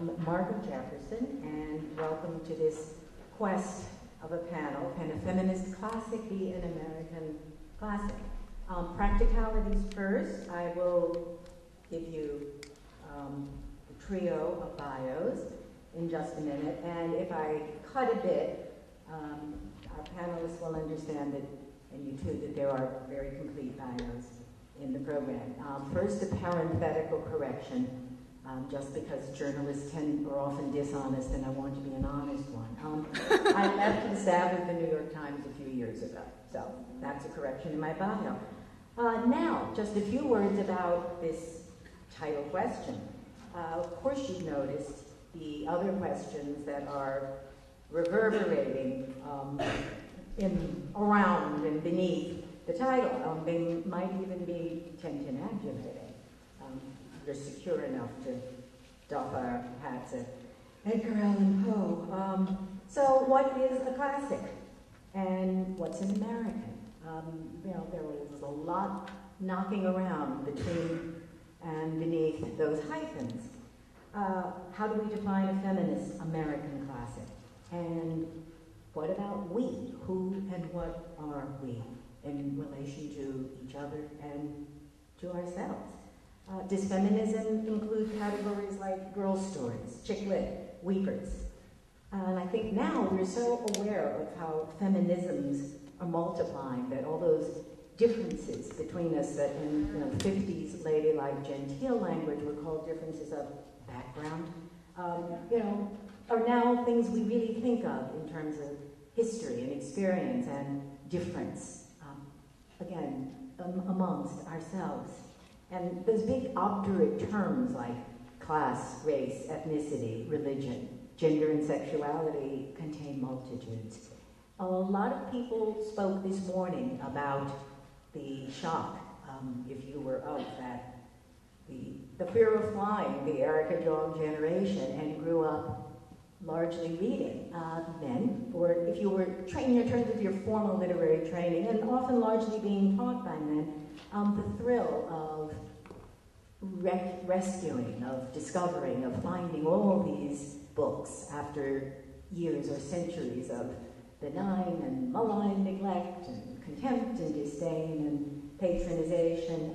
I'm Margo Jefferson, and welcome to this quest of a panel, Can a Feminist Classic Be an American Classic? Practicalities first, I will give you a trio of bios in just a minute, and if I cut a bit, our panelists will understand that, and you too, that there are very complete bios in the program. First, a parenthetical correction. Just because journalists are often dishonest, and I want to be an honest one. I left the staff at the New York Times a few years ago, so that's a correction in my bio. Now, just a few words about this title question. Of course you've noticed the other questions that are reverberating around and beneath the title. They might even be tension aggravating. We're secure enough to doff our hats at Edgar Allan Poe. So what is a classic? And what's an American? You know, there was a lot knocking around between and beneath those hyphens. How do we define a feminist American classic? And what about we? Who and what are we in relation to each other and to ourselves? Does feminism include categories like girl stories, chick lit, weepers? And I think now we're so aware of how feminisms are multiplying, that all those differences between us that in the 50s ladylike genteel language were called differences of background, you know, are now things we really think of in terms of history and experience and difference, again, amongst ourselves. And those big obdurate terms like class, race, ethnicity, religion, gender and sexuality contain multitudes. A lot of people spoke this morning about the shock, if you were of that, the fear of flying, the Erica Jong generation, and grew up largely reading men, or if you were trained in terms of your formal literary training, and often largely being taught by men, the thrill of rescuing, of discovering, of finding all these books after years or centuries of benign and malign neglect and contempt and disdain and patronization.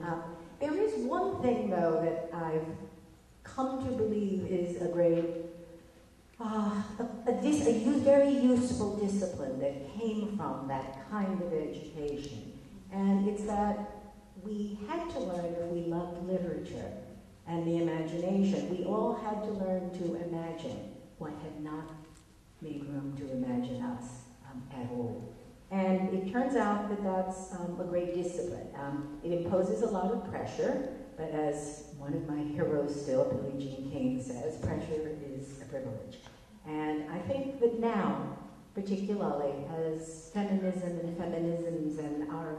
There is one thing, though, that I've come to believe is a great, very useful discipline that came from that kind of education, and it's that we had to learn, if we loved literature and the imagination, we all had to learn to imagine what had not made room to imagine us at all. And it turns out that that's a great discipline. It imposes a lot of pressure, but as one of my heroes still, Billie Jean King, says, pressure is a privilege. And I think that now, particularly as feminism and feminisms and our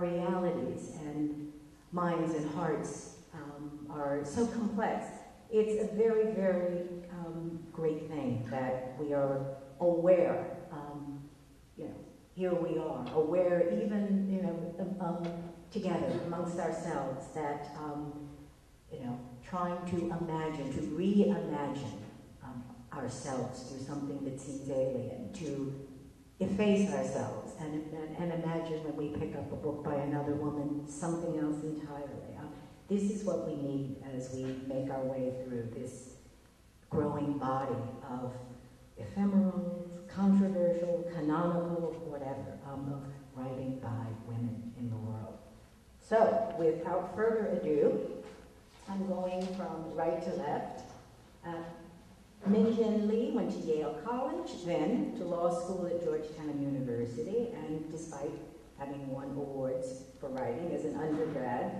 realities and minds and hearts are so complex, it's a very, very great thing that we are aware, you know, here we are, aware even, you know, together amongst ourselves that, you know, trying to imagine, to reimagine ourselves through something that seems alien, to efface ourselves and imagine when we pick up a book by another woman something else entirely. This is what we need as we make our way through this growing body of ephemeral, controversial, canonical, whatever, of writing by women in the world. So, without further ado, I'm going from right to left. Min Jin Lee went to Yale College, then to law school at Georgetown University, and despite having won awards for writing as an undergrad,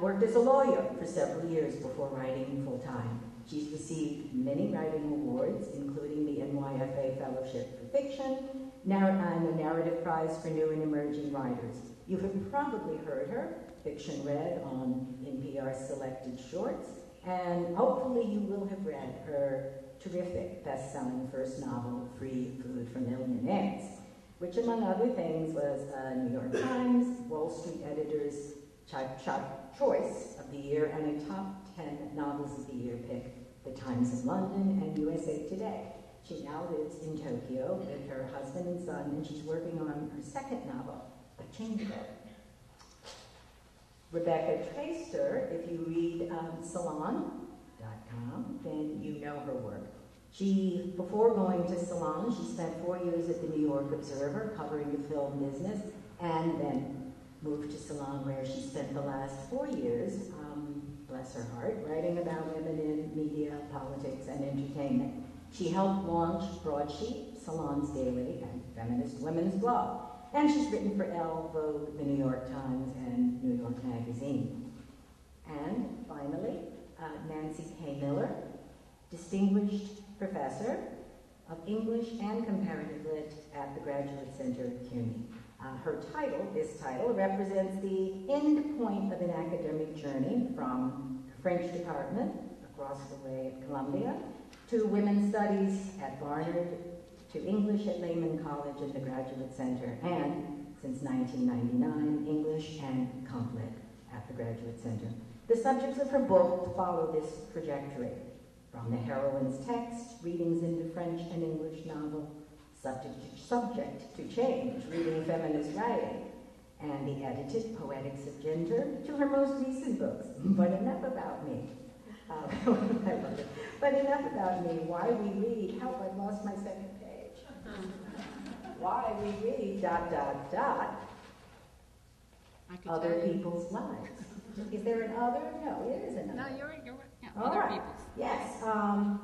worked as a lawyer for several years before writing full-time. She's received many writing awards, including the NYFA Fellowship for Fiction, and the Narrative Prize for New and Emerging Writers. You have probably heard her fiction read on NPR's Selected Shorts, and hopefully you will have read her terrific best-selling first novel, Free Food for Millionaires, which among other things was a New York Times, Wall Street Editor's Choice of the Year, and a Top 10 Novels of the Year pick The Times in London, and USA Today. She now lives in Tokyo with her husband and son, and she's working on her second novel, The Kingdom. Rebecca Traister, if you read Salon.com, then you know her work. She, before going to Salon, she spent 4 years at the New York Observer covering the film business, and then moved to Salon, where she spent the last 4 years, bless her heart, writing about women in media, politics, and entertainment. She helped launch Broadsheet, Salon's Daily, and Feminist Women's Blog. And she's written for Elle, Vogue, the New York Times, and New York Magazine. And finally, Nancy K. Miller, distinguished professor of English and comparative lit at the Graduate Center at CUNY. Her title, this title, represents the end point of an academic journey from the French department across the way at Columbia to women's studies at Barnard, to English at Lehman College and the Graduate Center, and, since 1999, English and conflict at the Graduate Center. The subjects of her book follow this trajectory, from the heroine's text, readings into French and English novel, subject to change, reading feminist writing, and the edited Poetics of Gender, to her most recent books, But Enough About Me. But enough about me, why we read, help, I lost my second page. Why we read ... other people's lives. Is there an other? No, there is another. No, you're yeah, other right. people's. Yes, and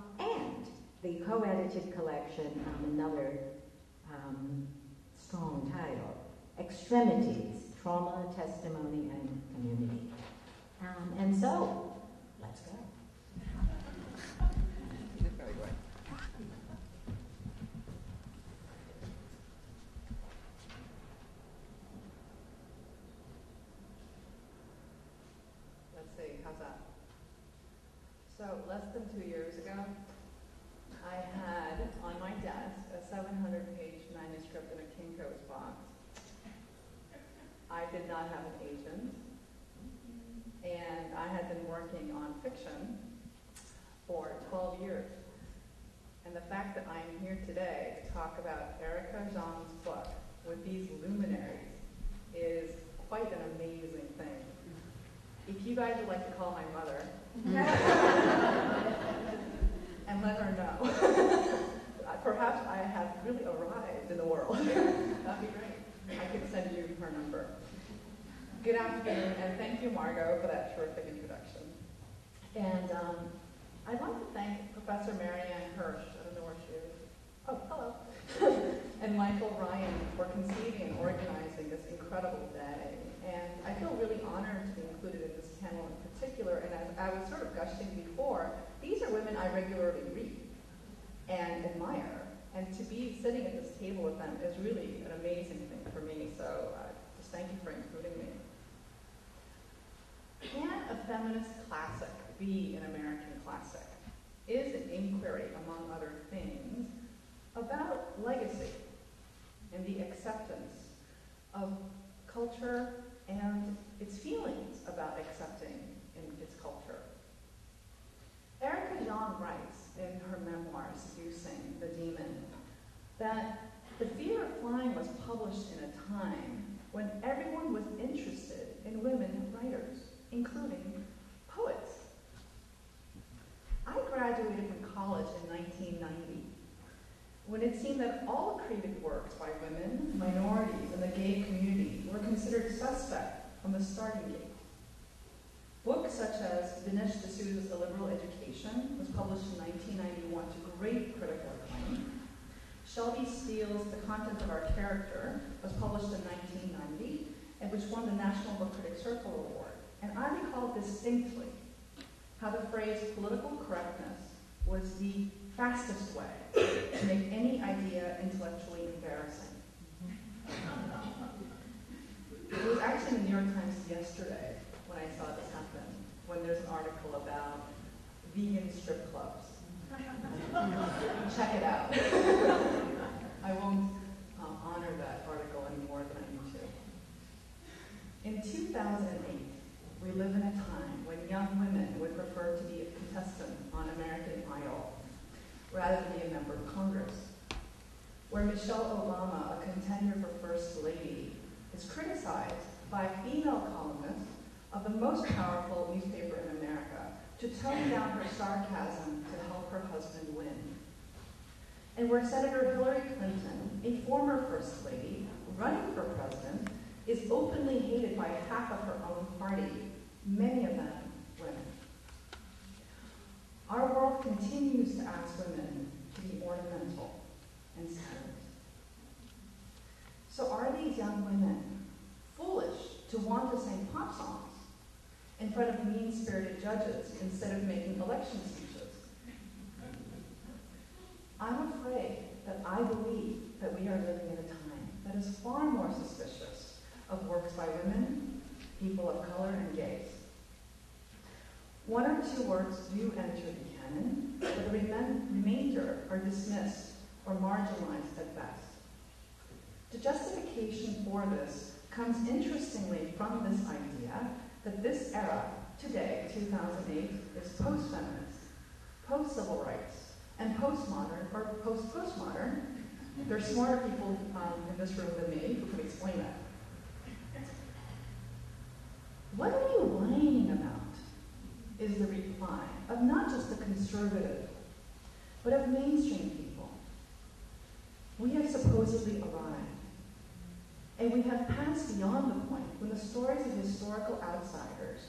the co-edited collection, another strong title, Extremities, Trauma, Testimony, and Community. And so, let's go. So less than 2 years ago, I had on my desk a 700-page manuscript in a Kinko's box. I did not have an agent, and I had been working on fiction for 12 years. And the fact that I'm here today to talk about Erica Jong's book with these luminaries is quite an amazing thing. If you guys would like to call my mother, and let her know. Perhaps I have really arrived in the world. That'd be great. I could send you her number. Good afternoon, and thank you, Margo, for that terrific introduction. And I'd like to thank Professor Marianne Hirsch, I don't know where she is. Oh, hello. And Michael Ryan for conceiving and organizing this incredible day. And I feel really honored to be included in this panel in particular. And as I was sort of gushing before, these are women I regularly read and admire. And to be sitting at this table with them is really an amazing thing for me. So just thank you for including me. Can a feminist classic be an American classic? Is an inquiry, among other things, about legacy and the acceptance of culture and its feelings about accepting in its culture. Erica Jong writes in her memoir, Seducing the Demon, that The Fear of Flying was published in a time when everyone was interested in women writers, including poets. I graduated from college in 1990, when it seemed that all created works by women, minorities, and the gay community were considered suspect from the starting gate. Books such as Dinesh D'Souza's A Liberal Education was published in 1991 to great critical acclaim. Shelby Steele's The Content of Our Character was published in 1990, and which won the National Book Critics Circle Award. And I recall distinctly how the phrase political correctness was the fastest way to make any idea intellectually embarrassing. It was actually in the New York Times yesterday when I saw this happen, when there's an article about vegan strip clubs. Check it out. I won't honor that article any more than I need to. In 2008, we live in a time when young women would prefer to be a contestant on American Idol rather than be a member of Congress. Where Michelle Obama, a contender for First Lady, is criticized by female columnists of the most powerful newspaper in America to tone down her sarcasm to help her husband win. And where Senator Hillary Clinton, a former First Lady, running for president, is openly hated by half of her own party, many of them women. Our world continues to ask women to be ornamental and silent. So are these young women foolish to want to sing pop songs in front of mean-spirited judges instead of making election speeches? I'm afraid that I believe that we are living in a time that is far more suspicious of works by women, people of color, and gays. One or two works do enter the canon, but the remainder are dismissed or marginalized at best. The justification for this comes interestingly from this idea that this era, today, 2008, is post-feminist, post-civil rights, and postmodern, or post-postmodern. There are smarter people in this room than me who can explain that. What are you whining about? Is the reply of not just the conservative, but of mainstream people. We have supposedly arrived. And we have passed beyond the point when the stories of historical outsiders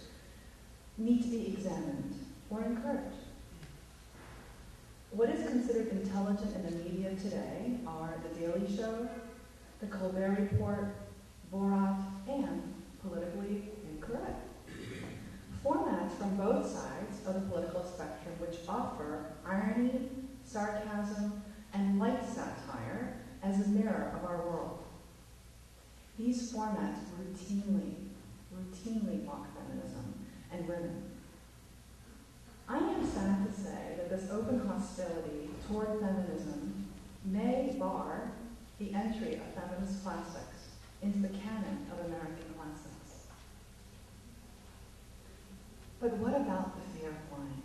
need to be examined or encouraged. What is considered intelligent in the media today are The Daily Show, The Colbert Report, Borat, and Politically Incorrect. Formats from both sides of the political spectrum which offer irony, sarcasm, and light satire as a mirror of our world. These formats routinely mock feminism and women. I am sad to say that this open hostility toward feminism may bar the entry of feminist classics into the canon of American classics. But what about the fear of flying?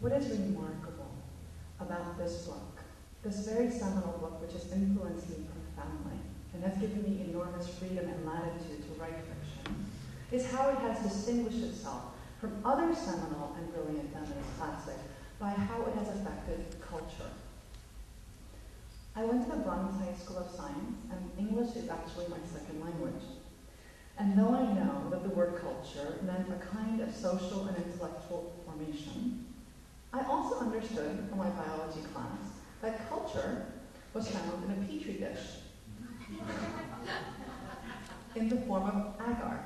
What is remarkable about this book, this very seminal book which has influenced me family, and that's given me enormous freedom and latitude to write fiction, is how it has distinguished itself from other seminal and brilliant feminist classics by how it has affected culture. I went to the Bronx High School of Science, and English is actually my second language. And though I know that the word culture meant a kind of social and intellectual formation, I also understood from my biology class that culture was found in a petri dish in the form of agar.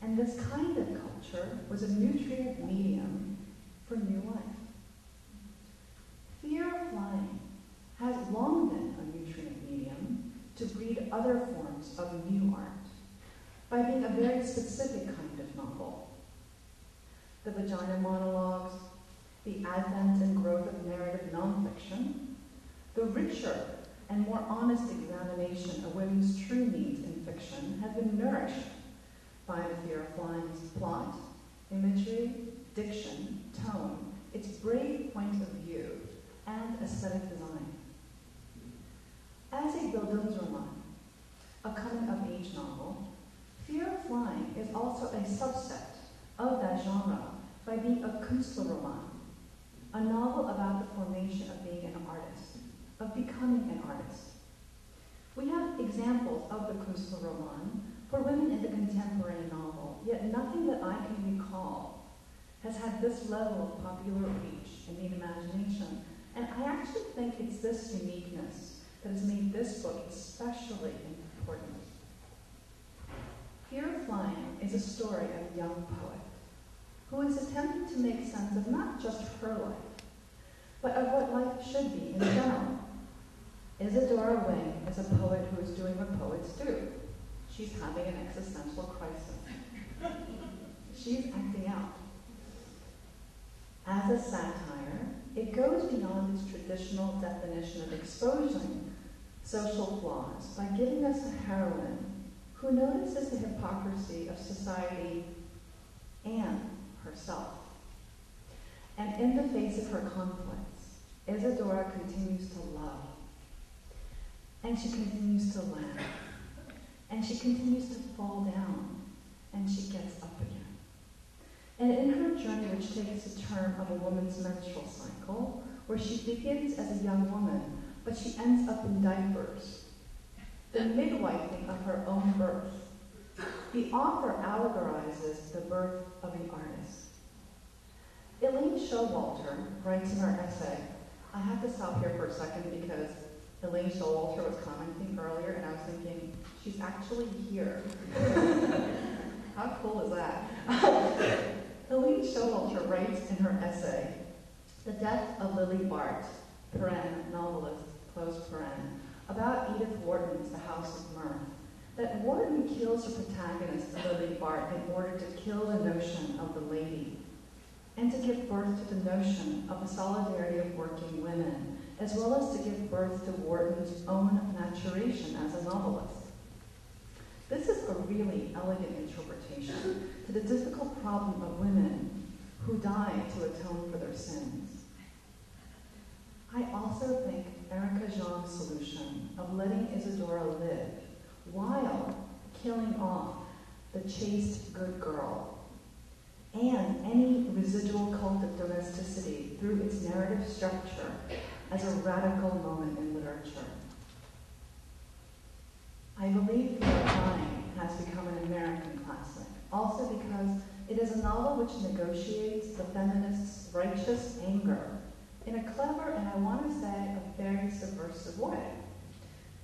And this kind of culture was a nutrient medium for new life. Fear of flying has long been a nutrient medium to breed other forms of new art by being a very specific kind of novel. The vagina monologues, the advent and growth of narrative nonfiction, the richer and more honest examination of women's true needs in fiction have been nourished by the fear of flying's plot, imagery, diction, tone, its brave point of view, and aesthetic design. As a Bildungsroman, a coming-of-age novel, Fear of Flying is also a subset of that genre by being a Künstlerroman, a novel about the formation of being an artist, of becoming an artist. We have examples of the Künstlerroman for women in the contemporary novel, yet nothing that I can recall has had this level of popular reach in the imagination, and I actually think it's this uniqueness that has made this book especially important. Fear of Flying is a story of a young poet who is attempting to make sense of not just her life, but of what life should be in general. Isadora Wing is a poet who is doing what poets do. She's having an existential crisis. She's acting out. As a satire, it goes beyond its traditional definition of exposing social flaws by giving us a heroine who notices the hypocrisy of society and And in the face of her conflicts, Isadora continues to love. And she continues to laugh. And she continues to fall down. And she gets up again. And in her journey, which takes the turn of a woman's menstrual cycle, where she begins as a young woman, but she ends up in diapers, the midwifing of her own birth, the author allegorizes the birth of an artist. Elaine Showalter writes in her essay, I have to stop here for a second because Elaine Showalter was commenting earlier and I was thinking, she's actually here. How cool is that? Elaine Showalter writes in her essay, The Death of Lily Bart, novelist, about Edith Wharton's The House of Mirth, that Wharton kills her protagonist, Lily Bart, in order to kill the notion of the lady, and to give birth to the notion of the solidarity of working women, as well as to give birth to Wharton's own maturation as a novelist. This is a really elegant interpretation to the difficult problem of women who die to atone for their sins. I also think Erica Jong's solution of letting Isadora live while killing off the chaste good girl and any residual cult of domesticity through its narrative structure as a radical moment in literature. I believe Your Time has become an American classic, also because it is a novel which negotiates the feminist's righteous anger in a clever and, I want to say, a very subversive way,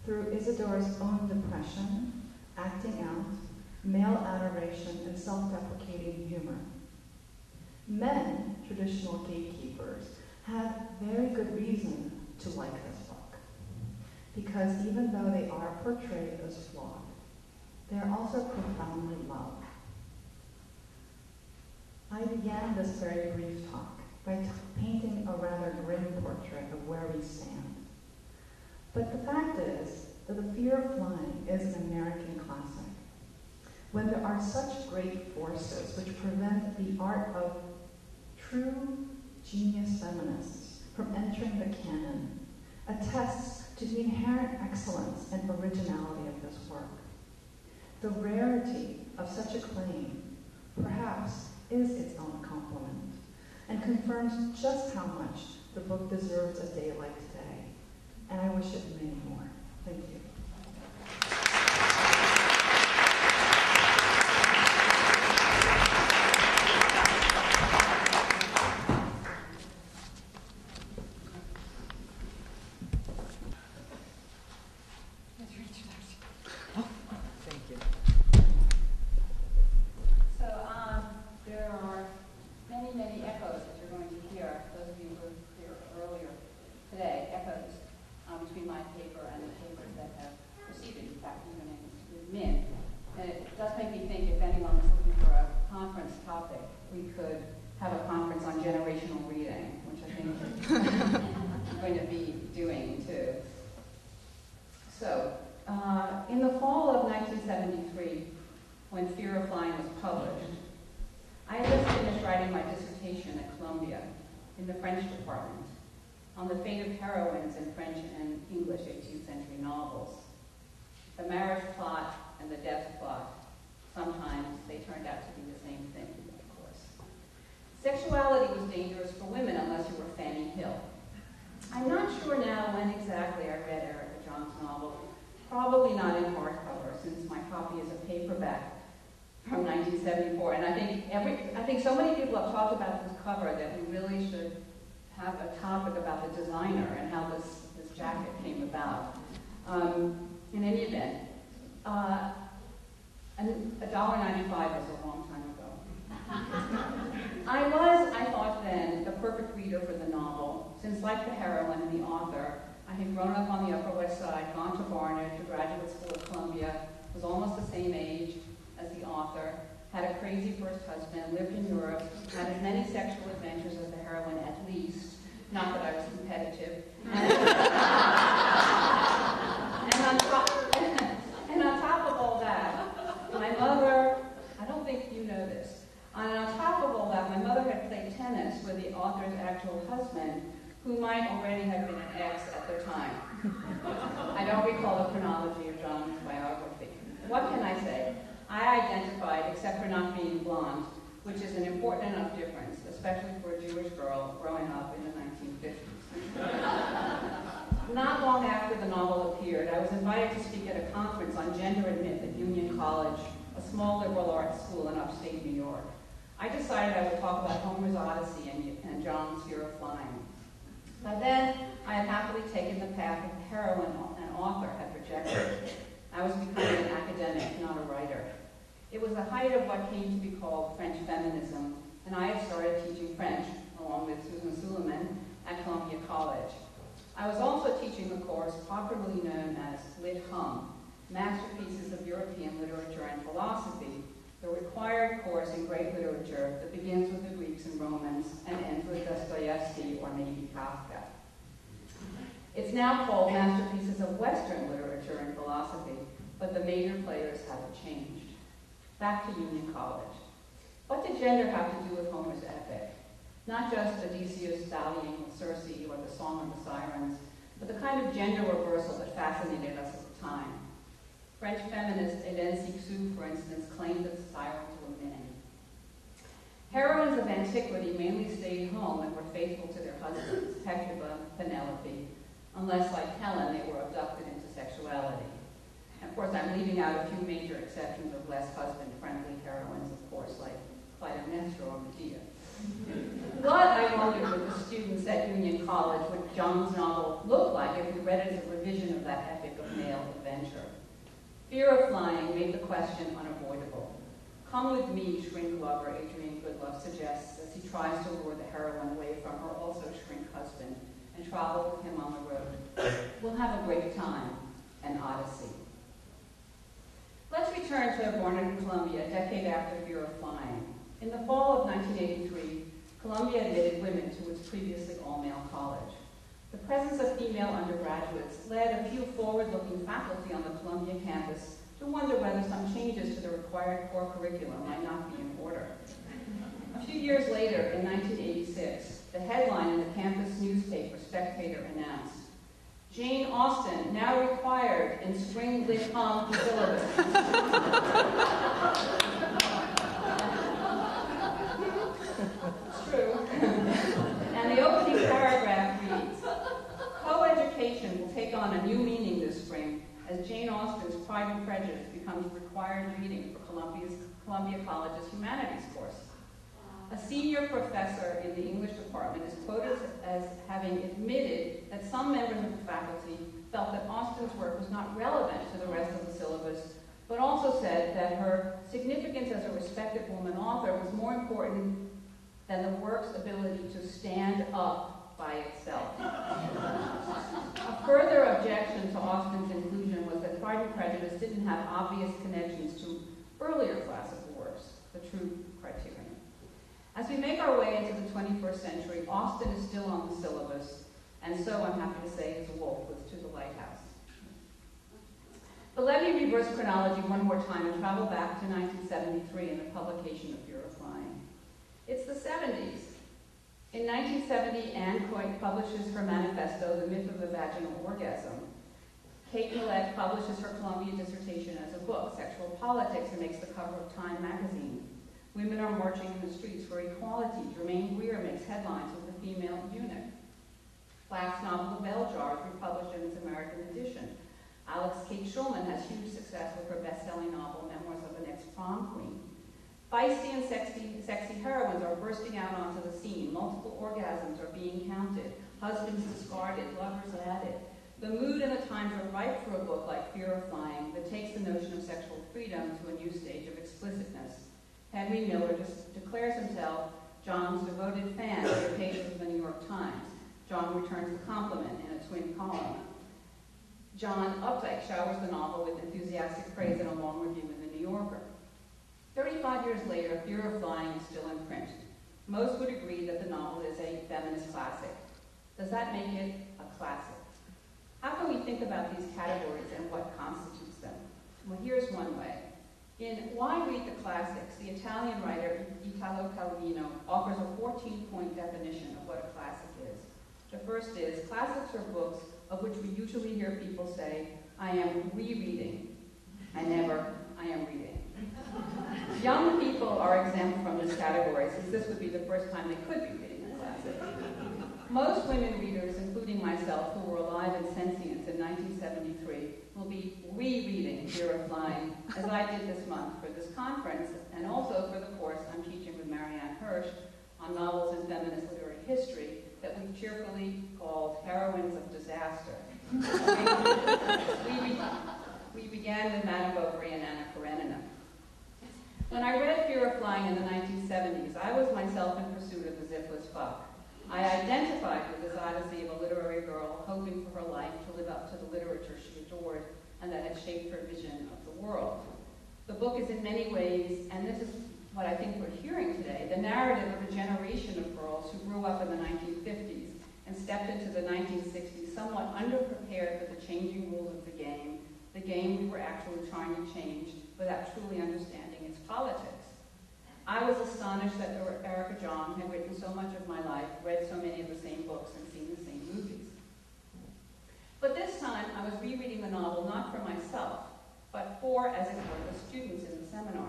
through Isadora's own depression, acting out, male adoration, and self-deprecating humor. Men, traditional gatekeepers, have very good reason to like this book, because even though they are portrayed as flawed, they are also profoundly loved. I began this very brief talk by painting a rather grim portrait of where we stand. But the fact is that The Fear of Flying is an American classic. When there are such great forces which prevent the art of true genius feminists from entering the canon, attests to the inherent excellence and originality of this work. The rarity of such a claim, perhaps, is its own compliment, and confirms just how much the book deserves a day like today. And I wish it many more. Thank you. My mother had played tennis for the author's actual husband, who might already have been an ex at the time. I don't recall the chronology of John's biography. What can I say? I identified, except for not being blonde, which is an important enough difference, especially for a Jewish girl growing up in the 1950s. Not long after the novel appeared, I was invited to speak at a conference on gender and myth at Union College, a small liberal arts school in upstate New York. I decided I would talk about Homer's Odyssey and John's fear of flying. By then, I had happily taken the path of the heroine an author had rejected. I was becoming an academic, not a writer. It was the height of what came to be called French feminism, and I had started teaching French, along with Susan Suleiman, at Columbia College. I was also teaching the course popularly known as Lit Hum, Masterpieces of European Literature and Philosophy, the required course in great literature that begins with the Greeks and Romans and ends with Dostoevsky or maybe Kafka. It's now called Masterpieces of Western Literature and Philosophy, but the major players haven't changed. Back to Union College. What did gender have to do with Homer's epic? Not just Odysseus dallying with Circe or the Song of the Sirens, but the kind of gender reversal that fascinated us at the time. French feminist Hélène Cixous, for instance, claimed that the sirens were men. Heroines of antiquity mainly stayed home and were faithful to their husbands, Hecuba, Penelope, unless, like Helen, they were abducted into sexuality. And of course, I'm leaving out a few major exceptions of less husband-friendly heroines, of course, like Clytemnestra or Medea. What, I wondered, with the students at Union College would John's novel look like if we read it as a revision of that epic of male adventure? Fear of flying made the question unavoidable. Come with me, shrink lover, Adrian Goodlove suggests as he tries to lure the heroine away from her also shrink husband and travel with him on the road. We'll have a great time, an odyssey. Let's return to Born in Columbia, a decade after Fear of Flying. In the fall of 1983, Columbia admitted women to its previously all-male college. The presence of female undergraduates led a few forward-looking faculty on the Columbia campus to wonder whether some changes to the required core curriculum might not be in order. A few years later, in 1986, the headline in the campus newspaper Spectator announced, Jane Austen, now required in string lit hum syllabus. It's true. And the opening paragraph reads, co-education will take on a new meaning this spring as Jane Austen's Pride and Prejudice becomes required reading for Columbia College's humanities course. A senior professor in the English department is quoted as having admitted that some members of the faculty felt that Austen's work was not relevant to the rest of the syllabus, but also said that her significance as a respected woman author was more important than the work's ability to stand up by itself. A further objection to Austen's inclusion was that Pride and Prejudice didn't have obvious connections to earlier classical works, the true criterion. As we make our way into the 21st century, Austen is still on the syllabus, and so I'm happy to say is a wolf with To the Lighthouse. But let me reverse chronology one more time and travel back to 1973 and the publication of Fear of Flying. It's the 70s. In 1970, Anne Coit publishes her manifesto, The Myth of the Vaginal Orgasm. Kate Millett publishes her Columbia dissertation as a book, Sexual Politics, and makes the cover of Time magazine. Women are marching in the streets for equality. Germaine Greer makes headlines with The Female Eunuch. Black's novel, The Bell Jar, is republished in its American edition. Alex Kate Schulman has huge success with her best-selling novel, Memoirs of an Ex-Prom Queen. Feisty and sexy heroines are bursting out onto the scene. Multiple orgasms are being counted. Husbands discarded, lovers added. The mood and the times are ripe for a book like Fear of Flying that takes the notion of sexual freedom to a new stage of explicitness. Henry Miller declares himself John's devoted fan in the pages of the New York Times. John returns the compliment in a twin column. John Updike showers the novel with enthusiastic praise in a long review in the New Yorker. 35 years later, Fear of Flying is still in print. Most would agree that the novel is a feminist classic. Does that make it a classic? How can we think about these categories and what constitutes them? Well, here's one way. In Why Read the Classics, the Italian writer Italo Calvino offers a 14-point definition of what a classic is. The first is, classics are books of which we usually hear people say, I am rereading. I never, I am reading. Young people are exempt from this category, since this would be the first time they could be reading a classic. Most women readers, including myself, who were alive and sentient in 1973, will be rereading Fear of Flying, as I did this month for this conference, and also for the course I'm teaching with Marianne Hirsch on novels in feminist literary history that we've cheerfully called Heroines of Disaster. We began with Madame Bovary and Anna Karenina. When I read Fear of Flying in the 1970s, I was myself in pursuit of the zipless fuck. I identified with this odyssey of a literary girl hoping for her life to live up to the literature she adored and that had shaped her vision of the world. The book is in many ways, and this is what I think we're hearing today, the narrative of a generation of girls who grew up in the 1950s and stepped into the 1960s somewhat underprepared for the changing rules of the game we were actually trying to change without truly understanding its politics. I was astonished that Erica Jong had written so much of my life, read so many of the same books, and seen the same movies. But this time, I was rereading the novel not for myself, but for, as it were, the students in the seminar.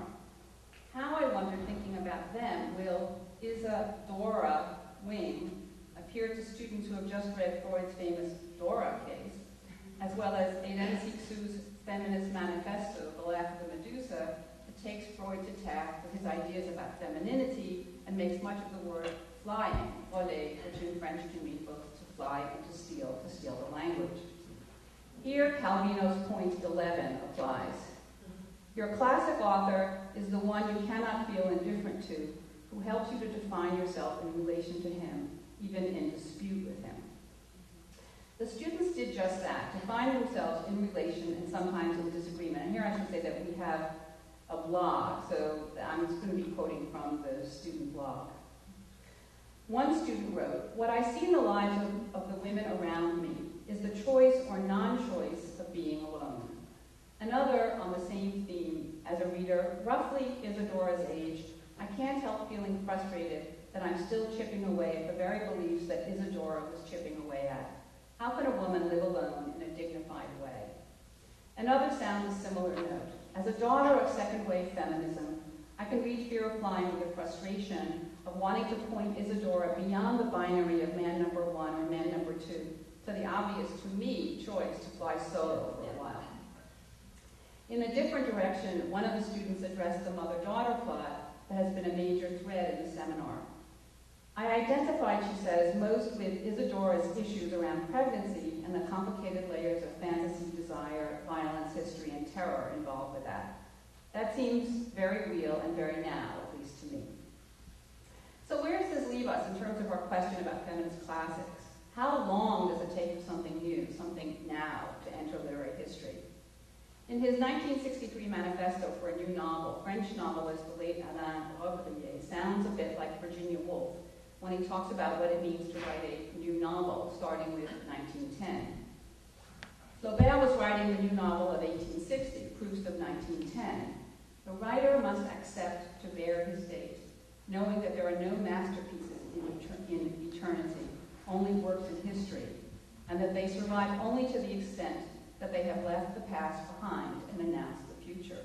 How, I wonder, thinking about them, will Isadora Wing appear to students who have just read Freud's famous Dora case, as well as Nancy Sue's feminist manifesto, The Laugh of the Medusa, that takes Freud to task with his ideas about femininity and makes much of the word flying, voler, which in French can mean both to fly and to steal the language. Here, Calvino's point 11 applies. Your classic author is the one you cannot feel indifferent to, who helps you to define yourself in relation to him, even in dispute with him. The students did just that, to find themselves in relation and sometimes in disagreement. And here I should say that we have a blog, so I'm just going to be quoting from the student blog. One student wrote, "What I see in the lives of the women around me is the choice or non-choice of being alone." Another, on the same theme, as a reader, roughly Isadora's age, I can't help feeling frustrated that I'm still chipping away at the very beliefs that Isadora was chipping away at. How could a woman live alone in a dignified way? Another sounds a similar note. As a daughter of second-wave feminism, I can read Fear of Flying with the frustration of wanting to point Isadora beyond the binary of man number one or man number two to the obvious, to me, choice to fly solo for a while. In a different direction, one of the students addressed the mother-daughter plot that has been a major thread in the seminar. I identified, she says, most with Isadora's issues around pregnancy and the complicated layers of fantasy, desire, violence, history, and terror involved with that. That seems very real and very now, at least to me. So where does this leave us in terms of our question about feminist classics? How long does it take for something new, something now, to enter literary history? In his 1963 manifesto for a new novel, French novelist the late Alain Robbe sounds a bit like Virginia Woolf when he talks about what it means to write a new novel, starting with 1910. Flaubert was writing the new novel of 1860, Proust of 1910. The writer must accept to bear his fate, knowing that there are no masterpieces in eternity, only works in history, and that they survive only to the extent that they have left the past behind and announced the future.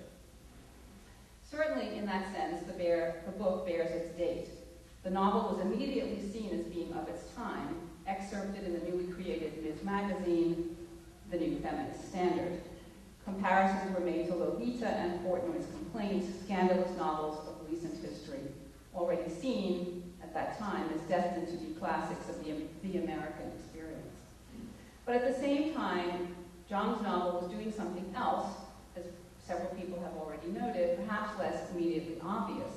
Certainly, in that sense, the book bears its date. The novel was immediately seen as being of its time, excerpted in the newly created Ms. Magazine, The New Feminist Standard. Comparisons were made to Lolita and Portnoy's Complaints, scandalous novels of recent history, already seen at that time as destined to be classics of the American experience. But at the same time, Jong's novel was doing something else, as several people have already noted, perhaps less immediately obvious,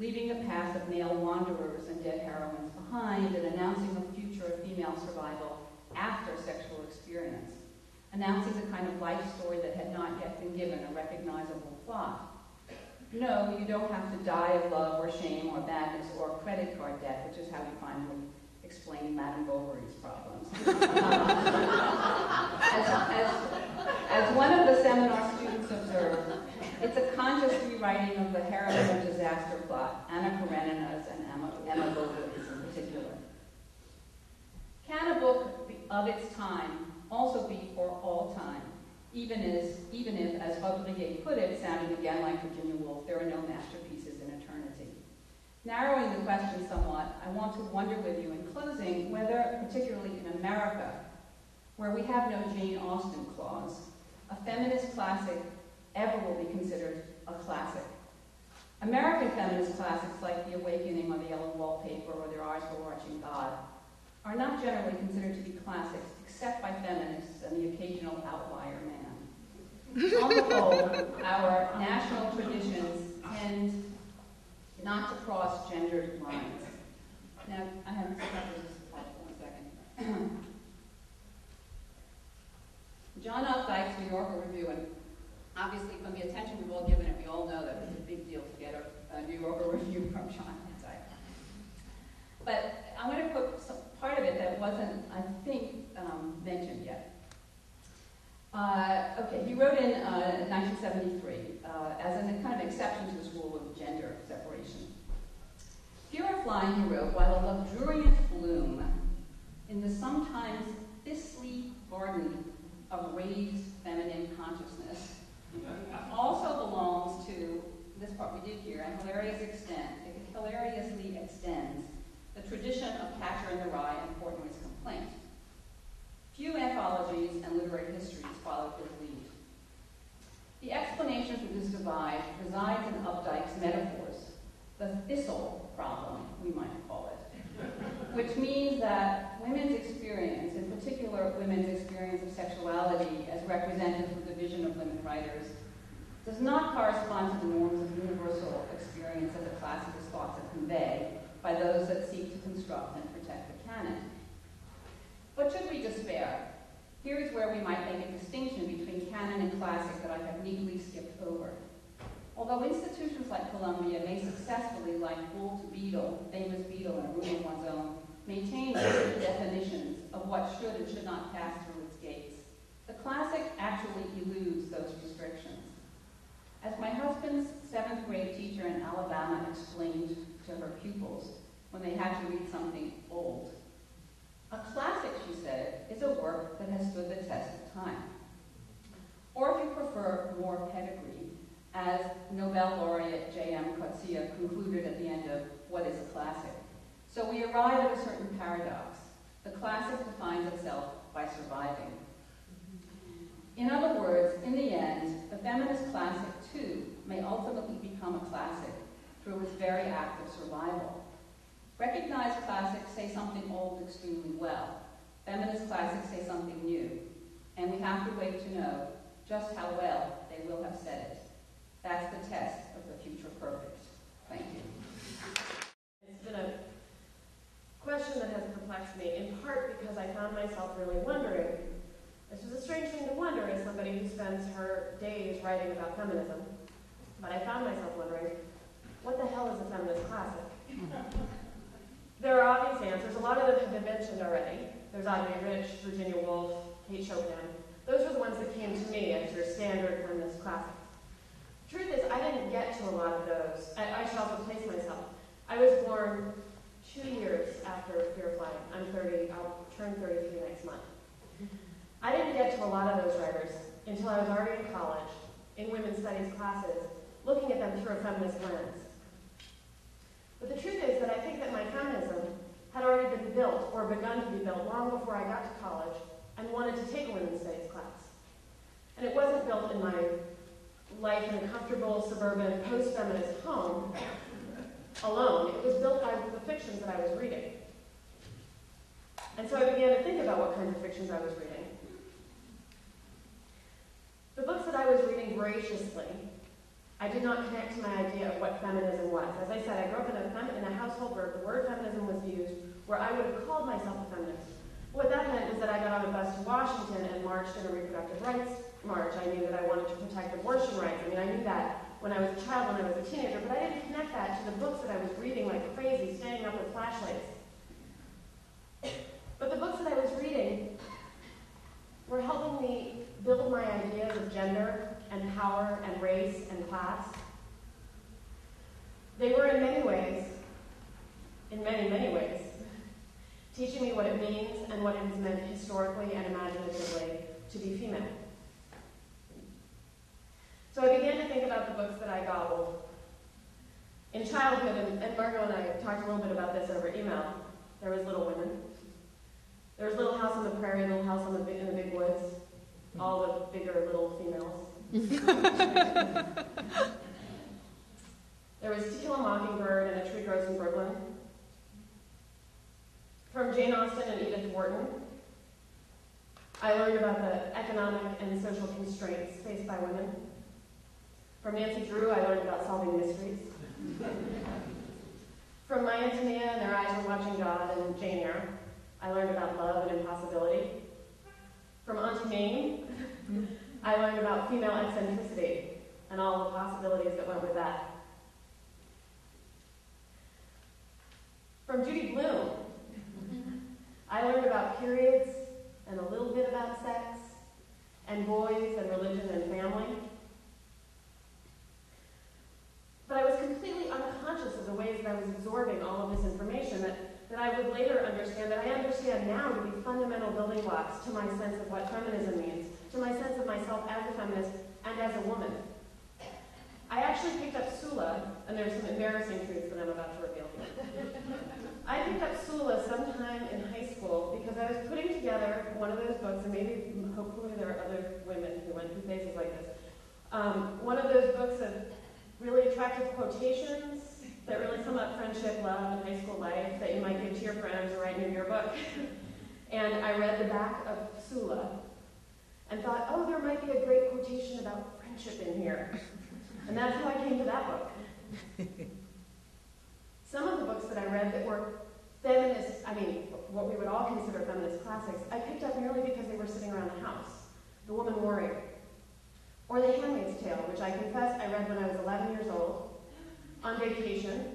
leaving the past of male wanderers and dead heroines behind and announcing the future of female survival after sexual experience, announcing the kind of life story that had not yet been given a recognizable plot. No, you don't have to die of love or shame or badness or credit card debt, which is how we finally explain Madame Bovary's problems. As one of the seminar students observed, It's a conscious rewriting of the heroine of disaster plot, Anna Karenina's and Emma Boville's in particular. Can a book of its time also be for all time, even if, as Aubrier put it, sounding again like Virginia Woolf, there are no masterpieces in eternity? Narrowing the question somewhat, I want to wonder with you in closing whether, particularly in America, where we have no Jane Austen clause, a feminist classic ever will be considered a classic. American feminist classics like The Awakening or The Yellow Wallpaper or Their Eyes Were Watching God are not generally considered to be classics, except by feminists and the occasional outlier man. On the whole, our national traditions tend not to cross gendered lines. Now, I have to stop this for 1 second. John Updike's New Yorker Review, and obviously from the attention we've all given it, we all know that it's a big deal to get a New Yorker Review from John Updike. But I want to put some part of it that wasn't, I think, mentioned yet. He wrote in 1973 as a kind of exception to this rule of gender separation. Fear of Flying, he wrote, while a luxuriant bloom in the sometimes thistly garden of raised feminine consciousness also belongs to, this part we did here, it hilariously extends the tradition of Catcher in the Rye and Portnoy's Complaint. Few anthologies and literary histories followed his lead. The explanation for this divide resides in Updike's metaphors, the thistle problem, we might call it, which means that women's experience, in particular women's experience of sexuality as represented through the vision of women writers, does not correspond to the norms of universal experience that the classicist thoughts have conveyed by those that seek to construct and protect the canon. But should we despair? Here is where we might make a distinction between canon and classic that I have neatly skipped over. Although institutions like Columbia may successfully, like Wool to Beadle, famous Beadle and Room of One's Own, maintain certain definitions of what should and should not pass through its gates, the classic actually eludes those restrictions. As my husband's seventh grade teacher in Alabama explained to her pupils when they had to read something old, a classic, she said, is a work that has stood the test of time. Or if you prefer more pedigree, as Nobel laureate J.M. Coetzee concluded at the end of What is a Classic? So we arrive at a certain paradox. The classic defines itself by surviving. In other words, in the end, the feminist classic, too, may ultimately become a classic through its very act of survival. Recognized classics say something old extremely well. Feminist classics say something new. And we have to wait to know just how well they will have said it. That's the test of the future perfect. Thank you. It's been a question that has perplexed me, in part because I found myself really wondering. This was a strange thing to wonder as somebody who spends her days writing about feminism. But I found myself wondering, what the hell is a feminist classic? There are obvious answers. A lot of them have been mentioned already. There's Audrey Rich, Virginia Woolf, Kate Chopin. Those were the ones that came to me as your standard feminist classics. Truth is, I didn't get to a lot of those. I shall replace myself. I was born 2 years after Fear of Flying. I'm 30. I'll turn 33 next month. I didn't get to a lot of those writers until I was already in college, in women's studies classes, looking at them through a feminist lens. But the truth is that I think that my feminism had already been built or begun to be built long before I got to college and wanted to take a women's studies class. And it wasn't built in my life in a comfortable, suburban, post-feminist home alone. It was built by the fictions that I was reading. And so I began to think about what kinds of fictions I was reading. The books that I was reading voraciously, I did not connect to my idea of what feminism was. As I said, I grew up in a household where the word feminism was used, where I would have called myself a feminist. What that meant was that I got on a bus to Washington and marched in a reproductive rights march. I knew that I wanted to protect abortion rights. I mean, I knew that when I was a child, when I was a teenager, but I didn't connect that to the books that I was reading like crazy, standing up with flashlights. But the books that I was reading were helping me build my ideas of gender and power and race and class. in many, many ways, teaching me what it means and what it has meant historically and imaginatively to be female. So I began to think about the books that I gobbled. In childhood, and Margo and I talked a little bit about this over email, there was Little Women. There was Little House on the Prairie, Little House on the, in the Big Woods, all the bigger little females. There was To Kill a Mockingbird and A Tree Grows in Brooklyn. From Jane Austen and Edith Wharton, I learned about the economic and social constraints faced by women. From Nancy Drew, I learned about solving mysteries. From Maya Antonia and Their Eyes Were Watching God and Jane Eyre, I learned about love and impossibility. From Auntie Mame, I learned about female eccentricity and all the possibilities that went with that. From Judy Blume, I learned about periods and a little bit about sex and boys and religion and family. But I was completely unconscious of the ways that I was absorbing all of this information that I would later understand, that I understand now to be fundamental building blocks to my sense of what feminism means, to my sense of myself as a feminist and as a woman. I actually picked up Sula, and there's some embarrassing truths that I'm about to reveal here. I picked up Sula sometime in high school because I was putting together one of those books, and maybe hopefully there are other women who went through phases like this. One of those books of really attractive quotations that really sum up friendship, love, and high school life that you might give to your friends or write in your book. And I read the back of Sula and thought, oh, there might be a great quotation about friendship in here. And that's how I came to that book. Some of the books that I read that were feminist, I mean, what we would all consider feminist classics, I picked up merely because they were sitting around the house. The Woman Warrior. Or The Handmaid's Tale, which I confess I read when I was 11 years old, on vacation.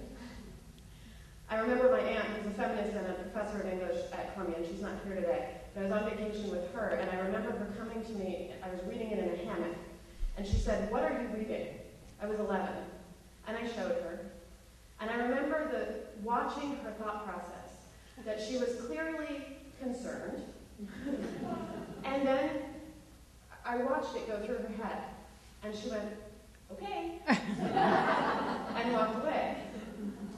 I remember my aunt, who's a feminist and a professor of English at Columbia, and she's not here today, but I was on vacation with her, and I remember her coming to me, I was reading it in a hammock, and she said, "What are you reading?" I was 11, and I showed her. And I remember watching her thought process, that she was clearly concerned, and then I watched it go through her head, and she went, "Okay," and walked away.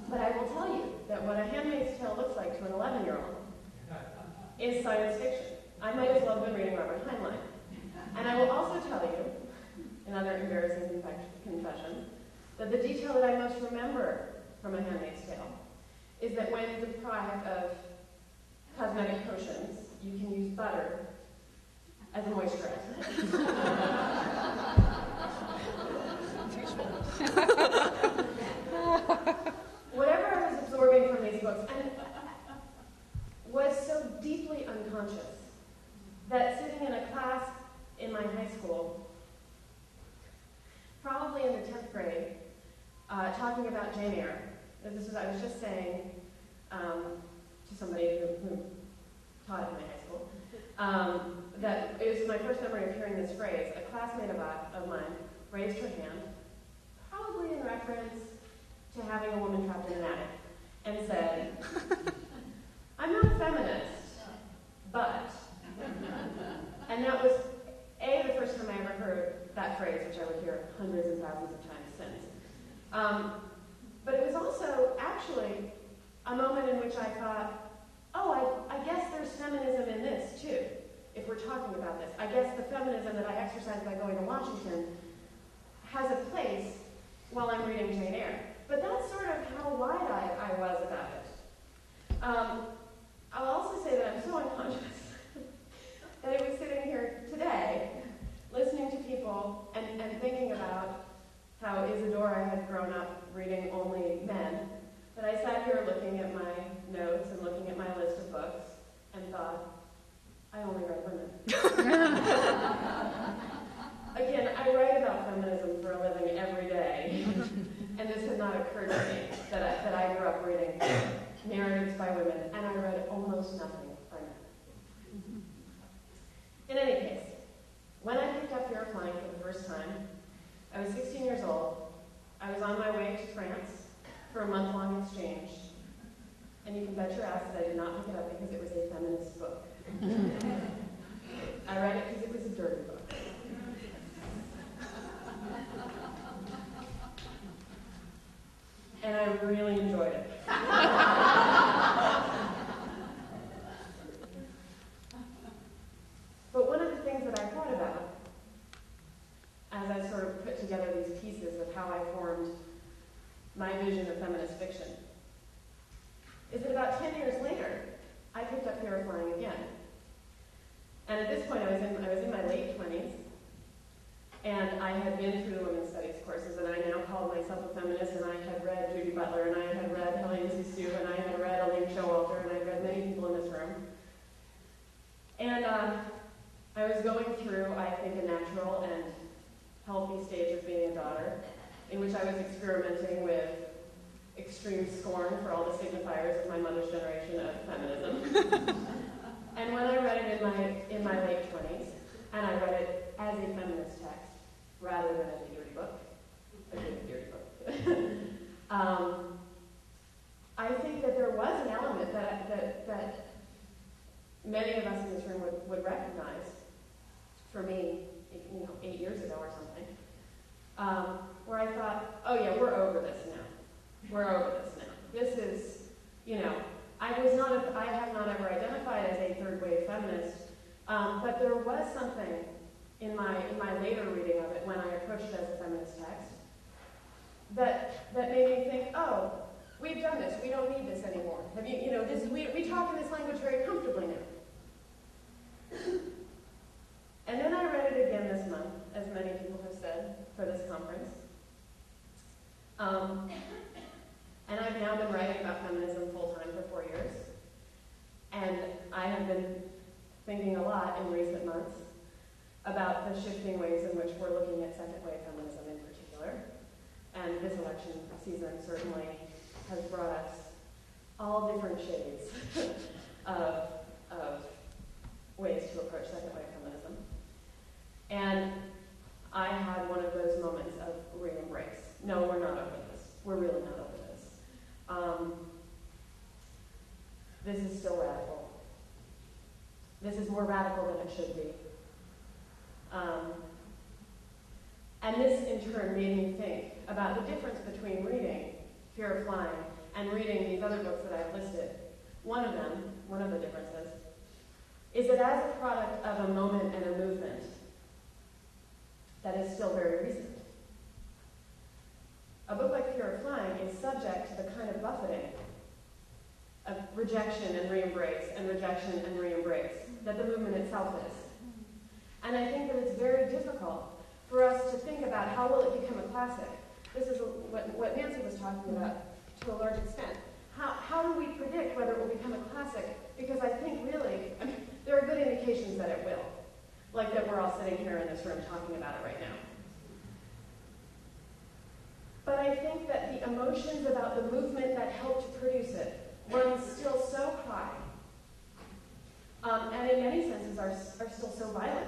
But I will tell you that what A Handmaid's Tale looks like to an 11-year-old is science fiction. I might as well have been reading Robert Heinlein. And I will also tell you, another embarrassing confession, that the detail that I most remember from A Handmaid's Tale is that when deprived of cosmetic potions, you can use butter as a moisturizer. Whatever I was absorbing from these books and was so deeply unconscious that sitting in a class in my high school, probably in the 10th grade, talking about Jane Eyre, this was I was just saying to somebody who taught in my high school, that it was my first memory of hearing this phrase. A classmate of mine raised her hand, probably in reference to having a woman trapped in an attic, and said, "I'm not a feminist, but," and that was the first time I ever heard that phrase, which I would hear hundreds and thousands of times since. But it was also actually a moment in which I thought, oh, I guess there's feminism in this, too, if we're talking about this. I guess the feminism that I exercise by going to Washington has a place while I'm reading Jane Eyre. But that's sort of how wide-eyed I was about it. I'll also say that I'm so unconscious that I was sitting here today listening to people and thinking about how Isadora had grown up reading only men, that I sat here looking at my notes and looking at my list of books and thought, I only read women. Again, I write about feminism for a living every day, and this had not occurred to me that I grew up venture out that I did not pick it up because it was a feminist book. I read it because it was a dirty book. And I really enjoyed it. But one of the things that I thought about as I sort of put together these pieces of how I formed my vision of feminist fiction is that about 10 years later, I picked up Here Flying Again. And at this point, I was in my late 20s, and I had been through the women's studies courses, and I now called myself a feminist, and I had read Judy Butler, and I had read Helen Sue, and I had read Elaine Showalter, and I had read many people in this room. And I was going through, I think, a natural and healthy stage of being a daughter, in which I was experimenting with extreme scorn for all the signifiers of my mother's generation of feminism. And when I read it in my late 20s, and I read it as a feminist text rather than as a dirty book, I think that there was an element that many of us in this room would recognize. For me, 8 years ago or something, where I thought, oh yeah, we're over this now. We're over this now. This is, I have not ever identified as a third wave feminist, but there was something in my later reading of it when I approached it as a feminist text that made me think, oh, we've done this. We don't need this anymore. We talk in this language very comfortably now. And then I read it again this month, as many people have said, for this conference. And I've now been writing about feminism full-time for 4 years. And I have been thinking a lot in recent months about the shifting ways in which we're looking at second-wave feminism in particular. And this election season certainly has brought us all different shades of ways to approach second-wave feminism. And I had one of those moments of re-embrace. No, we're not over this. We're really not over this. This is still radical. This is more radical than it should be. And this, in turn, made me think about the difference between reading Fear of Flying and reading these other books that I've listed. One of the differences, is that as a product of a moment and a movement that is still very recent, a book like Fear of Flying is subject to the kind of buffeting of rejection and re-embrace and rejection and re-embrace that the movement itself is. And I think that it's very difficult for us to think about how will it become a classic. This is what Nancy was talking about to a large extent. How do we predict whether it will become a classic? Because I think really, there are good indications that it will. Like that we're all sitting here in this room talking about it right now. But I think that the emotions about the movement that helped produce it run still so high, and in many senses are still so violent,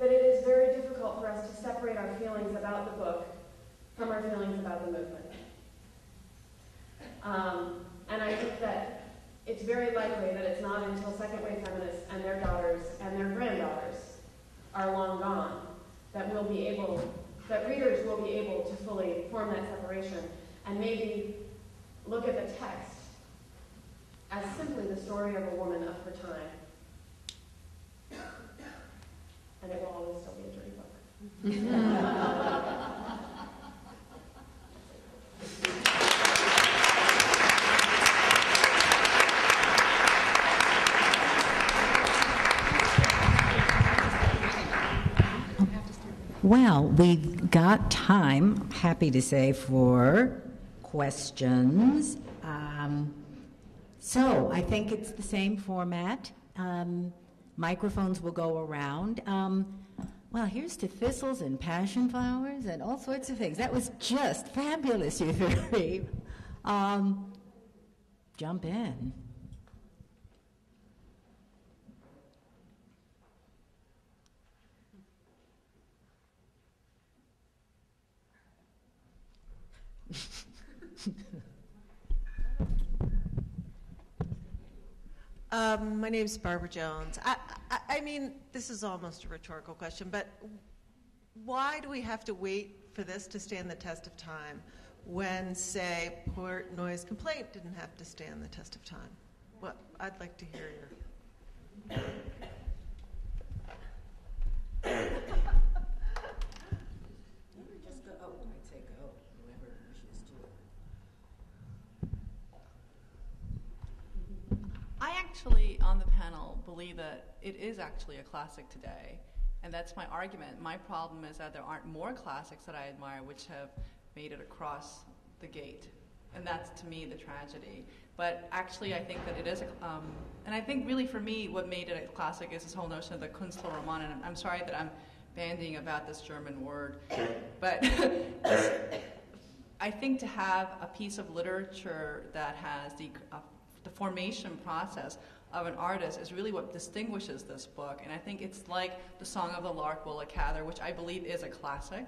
that it is very difficult for us to separate our feelings about the book from our feelings about the movement. And I think that it's very likely that it's not until second-wave feminists and their daughters and their granddaughters are long gone that that readers will be able to fully form that separation and maybe look at the text as simply the story of a woman of her time. And it will always still be a dirty book. Well, we've got time, happy to say, for questions. So I think it's the same format. Microphones will go around. Well, here's to thistles and passion flowers and all sorts of things. That was just fabulous, you three. Jump in. My name's Barbara Jones. I mean, this is almost a rhetorical question, but why do we have to wait for this to stand the test of time when, say, Portnoy's complaint didn't have to stand the test of time? Well, I'd like to hear your... I actually, on the panel, believe that it is actually a classic today, and that's my argument. My problem is that there aren't more classics that I admire which have made it across the gate, and that's, to me, the tragedy. But actually, I think that it is, and I think really for me what made it a classic is this whole notion of the Kunstlerroman, and I'm sorry that I'm bandying about this German word, but I think to have a piece of literature that has the formation process of an artist is really what distinguishes this book, and I think it's like The Song of the Lark Will a Cather, which I believe is a classic,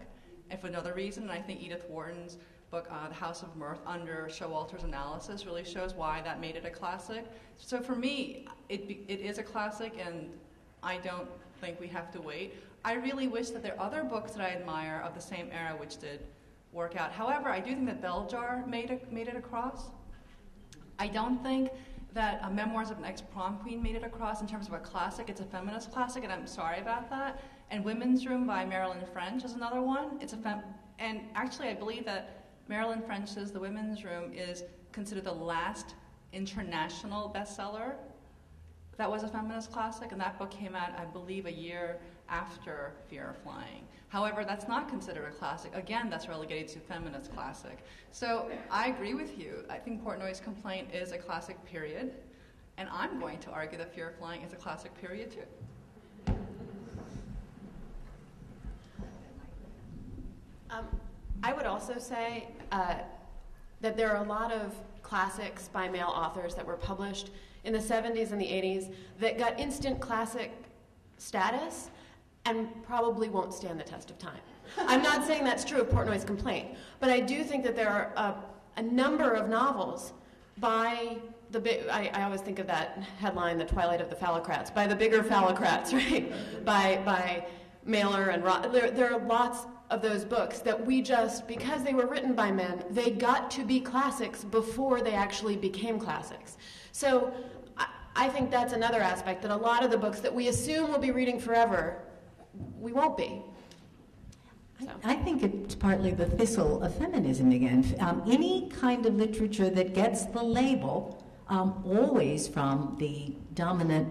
and for another reason, and I think Edith Wharton's book, The House of Mirth, under Showalter's analysis, really shows why that made it a classic. So for me, it is a classic, and I don't think we have to wait. I really wish that there are other books that I admire of the same era which did work out. However, I do think that Bell Jar made it across. I don't think that Memoirs of an Ex-Prom Queen made it across in terms of a classic. It's a feminist classic, and I'm sorry about that. And Women's Room by Marilyn French is another one. It's a and actually, I believe that Marilyn French's The Women's Room is considered the last international bestseller that was a feminist classic, and that book came out, I believe, a year after Fear of Flying. However, that's not considered a classic. Again, that's relegated to feminist classic. So I agree with you. I think Portnoy's complaint is a classic period, and I'm going to argue that Fear of Flying is a classic period too. I would also say that there are a lot of classics by male authors that were published in the 70s and the 80s that got instant classic status and probably won't stand the test of time. I'm not saying that's true of Portnoy's complaint, but I do think that there are a number of novels by the big, I always think of that headline, The Twilight of the Phallocrats, by the bigger phallocrats, right? by Mailer and Roth. There are lots of those books that we just, because they were written by men, they got to be classics before they actually became classics. So I think that's another aspect, that a lot of the books that we assume we'll be reading forever, we won't be. So. I think it's partly the thistle of feminism again. Any kind of literature that gets the label, always from the dominant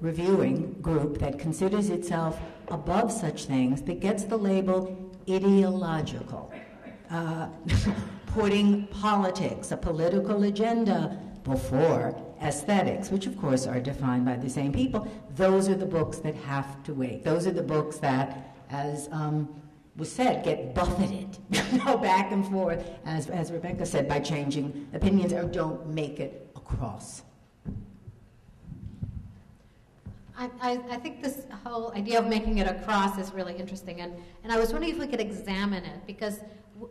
reviewing group that considers itself above such things, that gets the label ideological, putting politics, a political agenda, before aesthetics, which of course are defined by the same people. Those are the books that have to wait. Those are the books that, as was said, get buffeted, go back and forth, as Rebecca said, by changing opinions, or don't make it across. I think this whole idea of making it across is really interesting, and I was wondering if we could examine it, because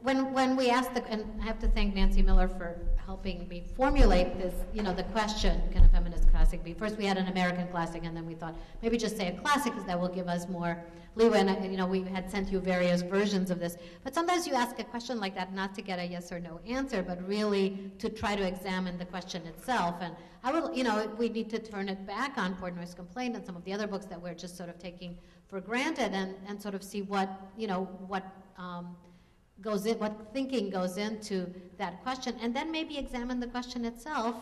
when we asked and I have to thank Nancy Miller for helping me formulate this, the question, can a feminist classic be? First we had an American classic, and then we thought, maybe just say a classic, because that will give us more leeway, and we had sent you various versions of this. But sometimes you ask a question like that not to get a yes or no answer, but really to try to examine the question itself. And I will, we need to turn it back on Portnoy's complaint and some of the other books that we're just sort of taking for granted, and sort of see what, what thinking goes into that question, and then maybe examine the question itself.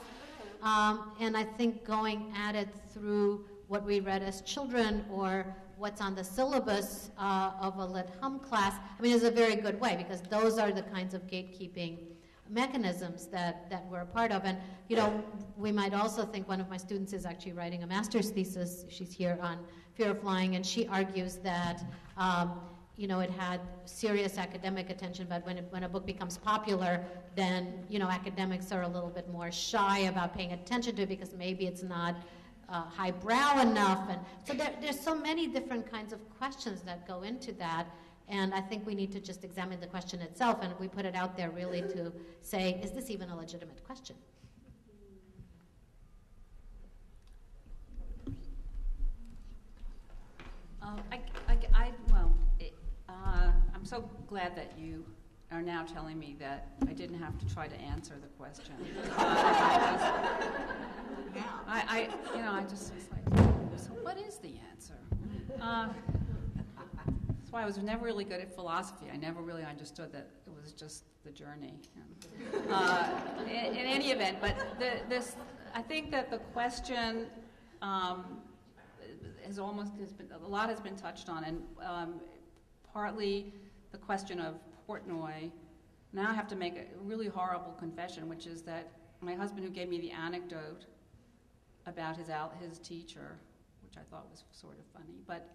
And I think going at it through what we read as children or what's on the syllabus of a Lit Hum class, is a very good way, because those are the kinds of gatekeeping mechanisms that we're a part of. And, we might also think, one of my students is actually writing a master's thesis, she's here, on Fear of Flying, and she argues that it had serious academic attention, but when a book becomes popular, then academics are a little bit more shy about paying attention to it, because maybe it's not highbrow enough. And so there's so many different kinds of questions that go into that, and I think we need to just examine the question itself, and we put it out there really to say, is this even a legitimate question? so glad that you are now telling me that I didn't have to try to answer the question. I just was like, so what is the answer? That's why I was never really good at philosophy. I never really understood that it was just the journey. In any event, but this, I think that the question has been touched on, and partly the question of Portnoy. Now I have to make a really horrible confession, which is that my husband, who gave me the anecdote about his teacher, which I thought was sort of funny, but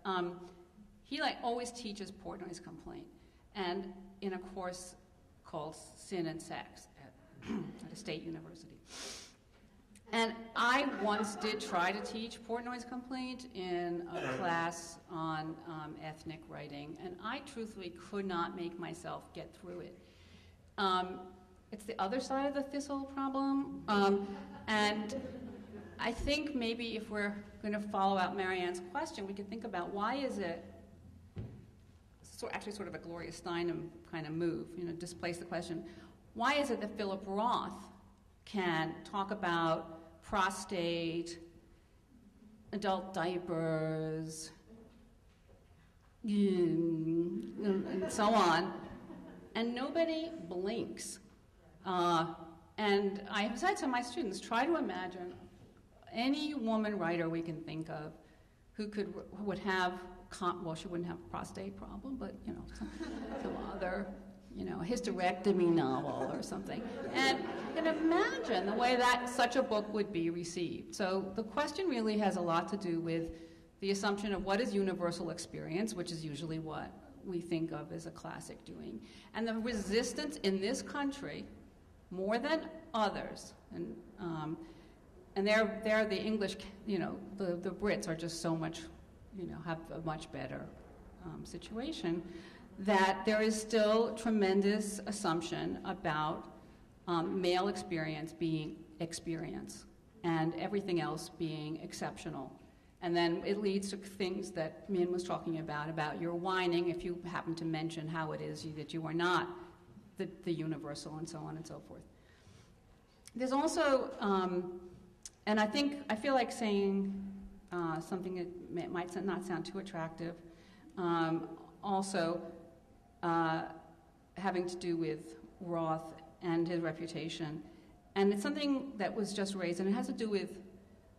he always teaches Portnoy's complaint, and in a course called Sin and Sex at a state university. And I once did try to teach Portnoy's complaint in a class on ethnic writing, and I truthfully could not make myself get through it. It's the other side of the thistle problem, and I think maybe if we're going to follow out Marianne's question, we could think about why is it actually sort of a Gloria Steinem kind of move, displace the question. Why is it that Philip Roth can talk about prostate, adult diapers, and so on, and nobody blinks? And I have said to my students, try to imagine any woman writer we can think of who she wouldn't have a prostate problem, but some other, hysterectomy novel or something. And you can imagine the way that such a book would be received. So the question really has a lot to do with the assumption of what is universal experience, which is usually what we think of as a classic doing, and the resistance in this country, more than others, and they're the English, the Brits are just so much, have a much better situation, that there is still tremendous assumption about male experience being experience and everything else being exceptional. And then it leads to things that Min was talking about your whining if you happen to mention how it is that you are not the universal and so on and so forth. There's also, and I feel like saying something that might not sound too attractive, also having to do with Roth and his reputation. And it's something that was just raised, and it has to do with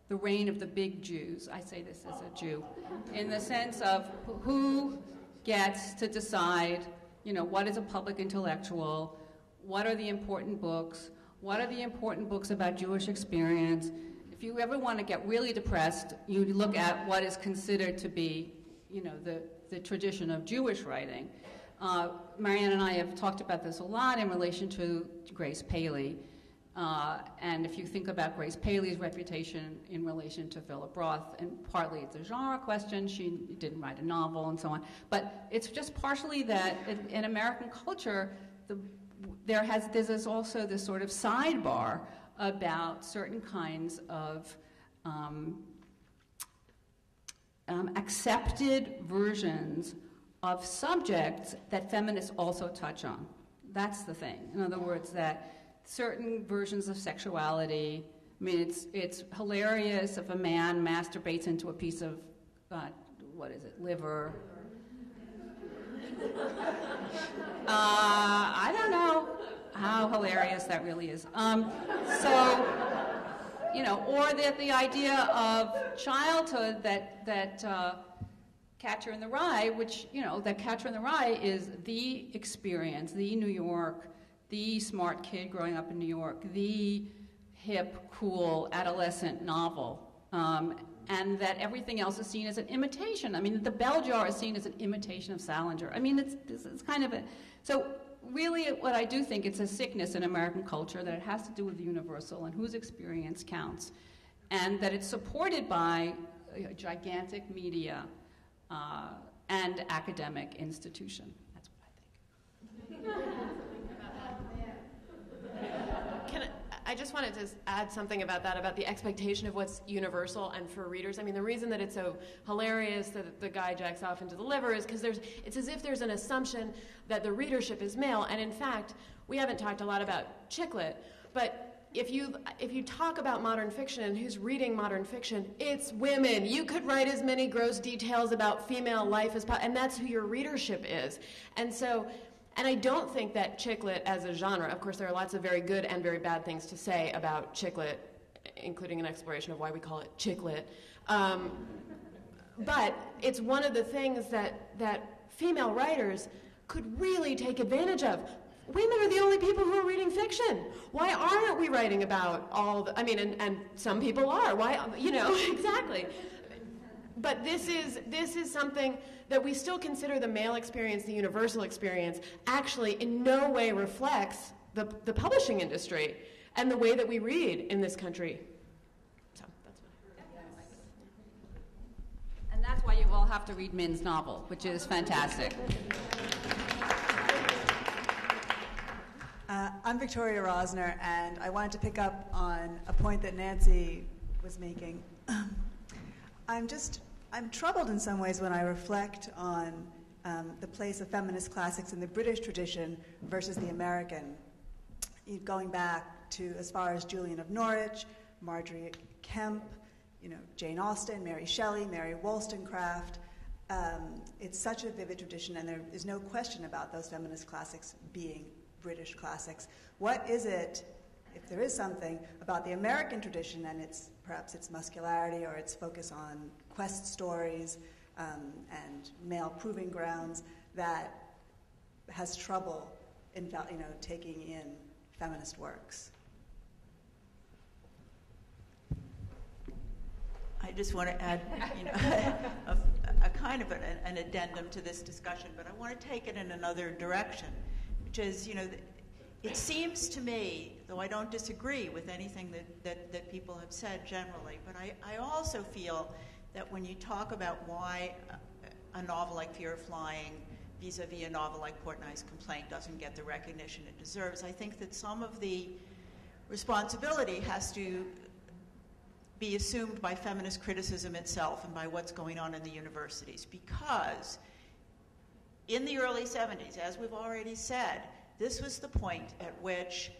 the reign of the big Jews. I say this as a Jew, in the sense of who gets to decide, what is a public intellectual, what are the important books, what are the important books about Jewish experience. If you ever want to get really depressed, you look at what is considered to be, the tradition of Jewish writing. Marianne and I have talked about this a lot in relation to Grace Paley. And if you think about Grace Paley's reputation in relation to Philip Roth, and partly it's a genre question, she didn't write a novel and so on, but it's just partially that in American culture, there's also this sort of sidebar about certain kinds of accepted versions of subjects that feminists also touch on. That's the thing. In other words, that certain versions of sexuality, it's hilarious if a man masturbates into a piece of, liver. I don't know how hilarious that really is. Or that the idea of childhood that Catcher in the Rye, which, that Catcher in the Rye is the experience, the New York, the smart kid growing up in New York, the hip, cool, adolescent novel, and that everything else is seen as an imitation. I mean, the bell jar is seen as an imitation of Salinger. I mean, it's kind of a... So really, what I do think, it's a sickness in American culture that it has to do with the universal and whose experience counts, and that it's supported by a gigantic media and academic institution. That's what I think. Can I just wanted to add something about that, about the expectation of what's universal and for readers. I mean, the reason that it's so hilarious that the guy jacks off into the liver is because it's as if there's an assumption that the readership is male. And in fact, we haven't talked a lot about chick lit, but if you talk about modern fiction and who's reading modern fiction, it's women. You could write as many gross details about female life as possible, and that's who your readership is. And so, and I don't think that chick lit as a genre, of course there are lots of very good and very bad things to say about chick lit, including an exploration of why we call it chick lit. But it's one of the things that female writers could really take advantage of. Women are the only people who are reading fiction. Why aren't we writing about all the, I mean, and some people are, why, you know, exactly. But this is something that we still consider the male experience, the universal experience, actually in no way reflects the publishing industry and the way that we read in this country. So that's what I heard. And that's why you all have to read Min's novel, which is fantastic. I'm Victoria Rosner, and I wanted to pick up on a point that Nancy was making. I'm troubled in some ways when I reflect on the place of feminist classics in the British tradition versus the American. Going back to as far as Julian of Norwich, Marjorie Kemp, you know, Jane Austen, Mary Shelley, Mary Wollstonecraft. It's such a vivid tradition, and there is no question about those feminist classics being British classics. What is it, if there is something, about the American tradition and perhaps its muscularity or its focus on quest stories and male proving grounds that has trouble in, you know, taking in feminist works? I just want to add, you know, a kind of an addendum to this discussion, but I want to take it in another direction. Is, you know, it seems to me, though I don't disagree with anything that people have said generally, but I also feel that when you talk about why a novel like Fear of Flying vis-a-vis a novel like Portnoy's Complaint doesn't get the recognition it deserves, I think that some of the responsibility has to be assumed by feminist criticism itself and by what's going on in the universities, because in the early 70s, as we've already said, this was the point at which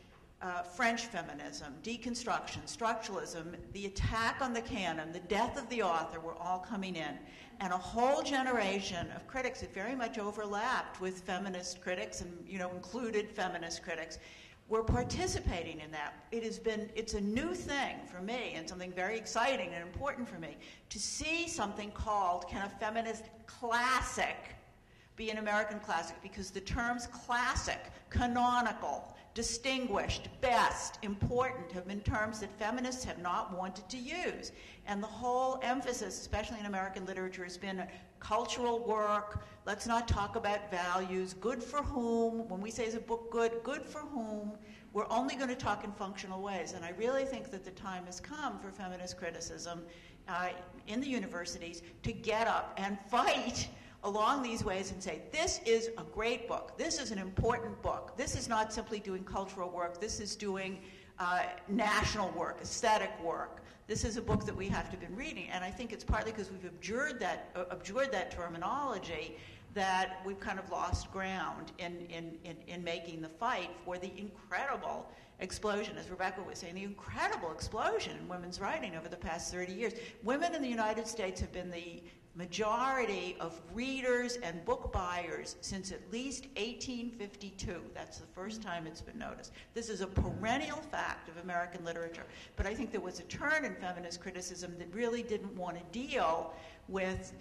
French feminism, deconstruction, structuralism, the attack on the canon, the death of the author were all coming in. And a whole generation of critics that very much overlapped with feminist critics and, you know, included feminist critics, were participating in that. It's a new thing for me and something very exciting and important for me to see something called, can a feminist classic be an American classic, because the terms classic, canonical, distinguished, best, important have been terms that feminists have not wanted to use. And the whole emphasis, especially in American literature, has been cultural work, let's not talk about values, good for whom, when we say is a book good, good for whom, we're only going to talk in functional ways. And I really think that the time has come for feminist criticism in the universities to get up and fight along these ways and say, this is a great book, this is an important book, this is not simply doing cultural work, this is doing national work, aesthetic work, this is a book that we have to be reading. And I think it's partly because we've abjured that terminology that we've kind of lost ground in making the fight for the incredible explosion, as Rebecca was saying, the incredible explosion in women's writing over the past 30 years. Women in the United States have been the majority of readers and book buyers since at least 1852. That's the first time it's been noticed. This is a perennial fact of American literature. But I think there was a turn in feminist criticism that really didn't want to deal with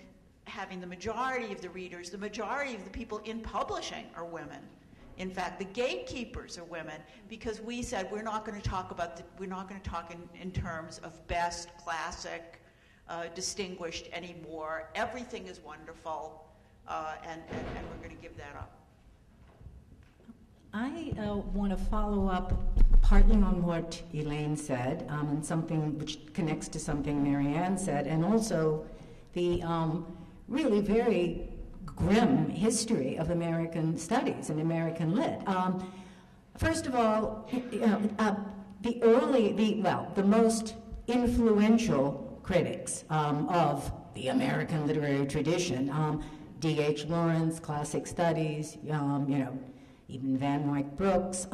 having the majority of the readers, the majority of the people in publishing are women. In fact, the gatekeepers are women, because we said we're not going to talk about, we're not going to talk in terms of best, classic, distinguished anymore. Everything is wonderful, and we're going to give that up. I want to follow up partly on what Elaine said, and something which connects to something Marianne said, and also the really very grim history of American studies and American lit. First of all, the most influential critics of the American literary tradition, D.H. Lawrence, Classic Studies, even Van Wyck Brooks,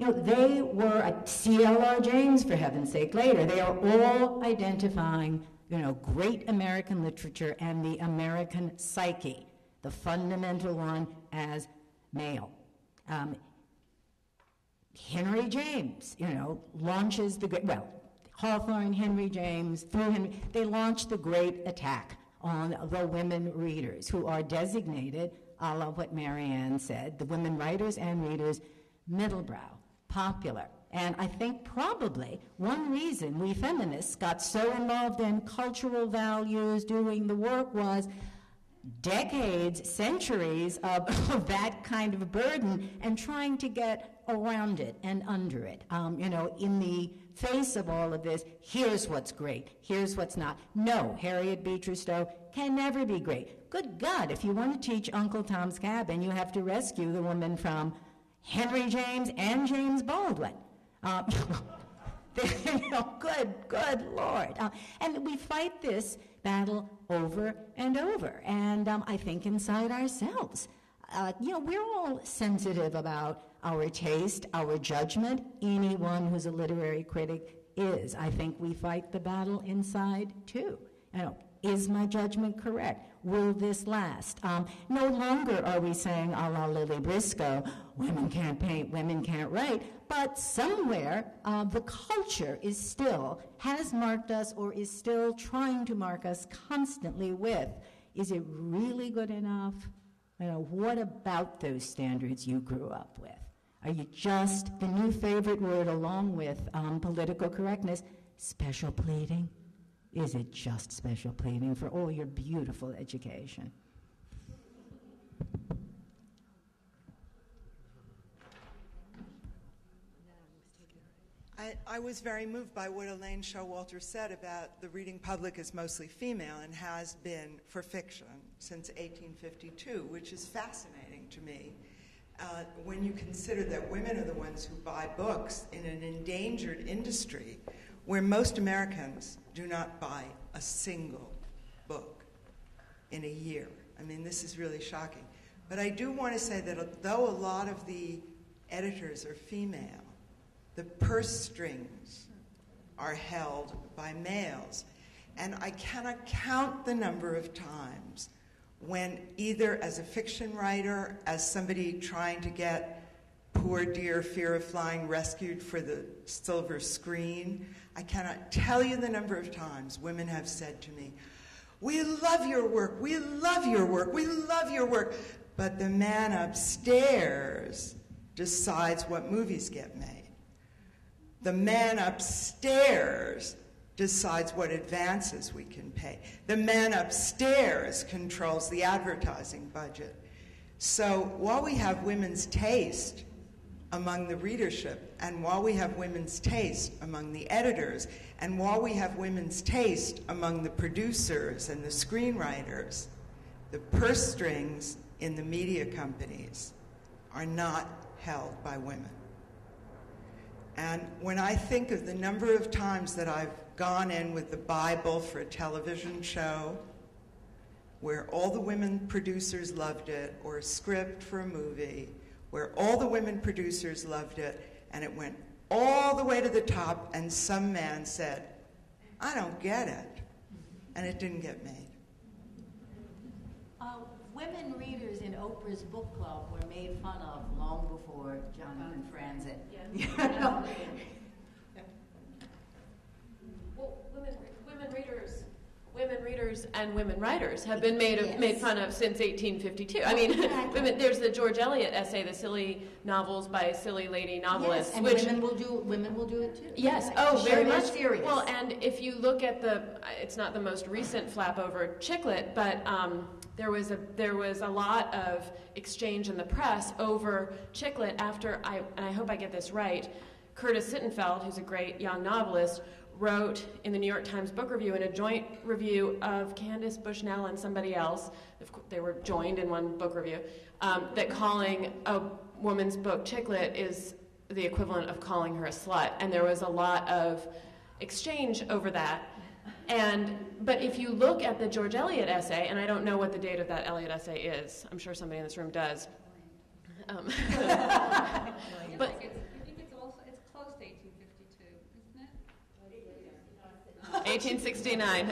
they were C.L.R. James, for heaven's sake, later. They are all identifying, great American literature and the American psyche, the fundamental one, as male. Henry James, launches the great, Hawthorne, Henry James, they launched the great attack on the women readers who are designated, a la what Marianne said, the women writers and readers, middlebrow, popular. And I think probably one reason we feminists got so involved in cultural values, doing the work, was decades, centuries of that kind of burden and trying to get around it and under it. In the face of all of this, here's what's great, here's what's not. No, Harriet Beecher Stowe can never be great. Good God, if you want to teach Uncle Tom's Cabin, you have to rescue the woman from Henry James and James Baldwin. Good Lord. And we fight this battle over and over. And I think inside ourselves, we're all sensitive about our taste, our judgment. Anyone who's a literary critic is. I think we fight the battle inside too. Is my judgment correct? Will this last? No longer are we saying, a la Lily Briscoe, women can't paint, women can't write, but somewhere the culture has marked us or is still trying to mark us constantly with, is it really good enough? What about those standards you grew up with? Are you just, the new favorite word along with political correctness, special pleading? Is it just special pleading for all your beautiful education? I was very moved by what Elaine Showalter said about the reading public is mostly female and has been for fiction since 1852, which is fascinating to me. When you consider that women are the ones who buy books in an endangered industry where most Americans do not buy a single book in a year. I mean, this is really shocking. But I do want to say that though a lot of the editors are female, the purse strings are held by males. And I cannot count the number of times when either as a fiction writer, as somebody trying to get Poor Dear Fear of Flying rescued for the silver screen, I cannot tell you the number of times women have said to me, we love your work, we love your work, we love your work, but the man upstairs decides what movies get made. The man upstairs decides what advances we can pay. The man upstairs controls the advertising budget. So while we have women's taste among the readership, and while we have women's taste among the editors, and while we have women's taste among the producers and the screenwriters, the purse strings in the media companies are not held by women. And when I think of the number of times that I've gone in with the Bible for a television show where all the women producers loved it, or a script for a movie where all the women producers loved it, and it went all the way to the top, and some man said, I don't get it, and it didn't get made. Women readers in Oprah's book club were made fun of long before Jonathan Franzen. Yeah. Yeah. Well, women readers, and women writers have been made fun of since 1852. I mean, exactly. There's the George Eliot essay, the silly novels by a silly lady novelist. Yes, and which, women will do it too. Yes, very much. Serious. Well, and if you look at it's not the most recent flap over Chiclet, but. There was a lot of exchange in the press over Chiclet after I hope I get this right, Curtis Sittenfeld, who's a great young novelist, wrote in the New York Times Book Review in a joint review of Candace Bushnell and somebody else, they were joined in one book review, that calling a woman's book Chiclet is the equivalent of calling her a slut, and there was a lot of exchange over that. But if you look at the George Eliot essay, and I don't know what the date of that Eliot essay is. I'm sure somebody in this room does. But I think it's also close to 1852, isn't it? 1869.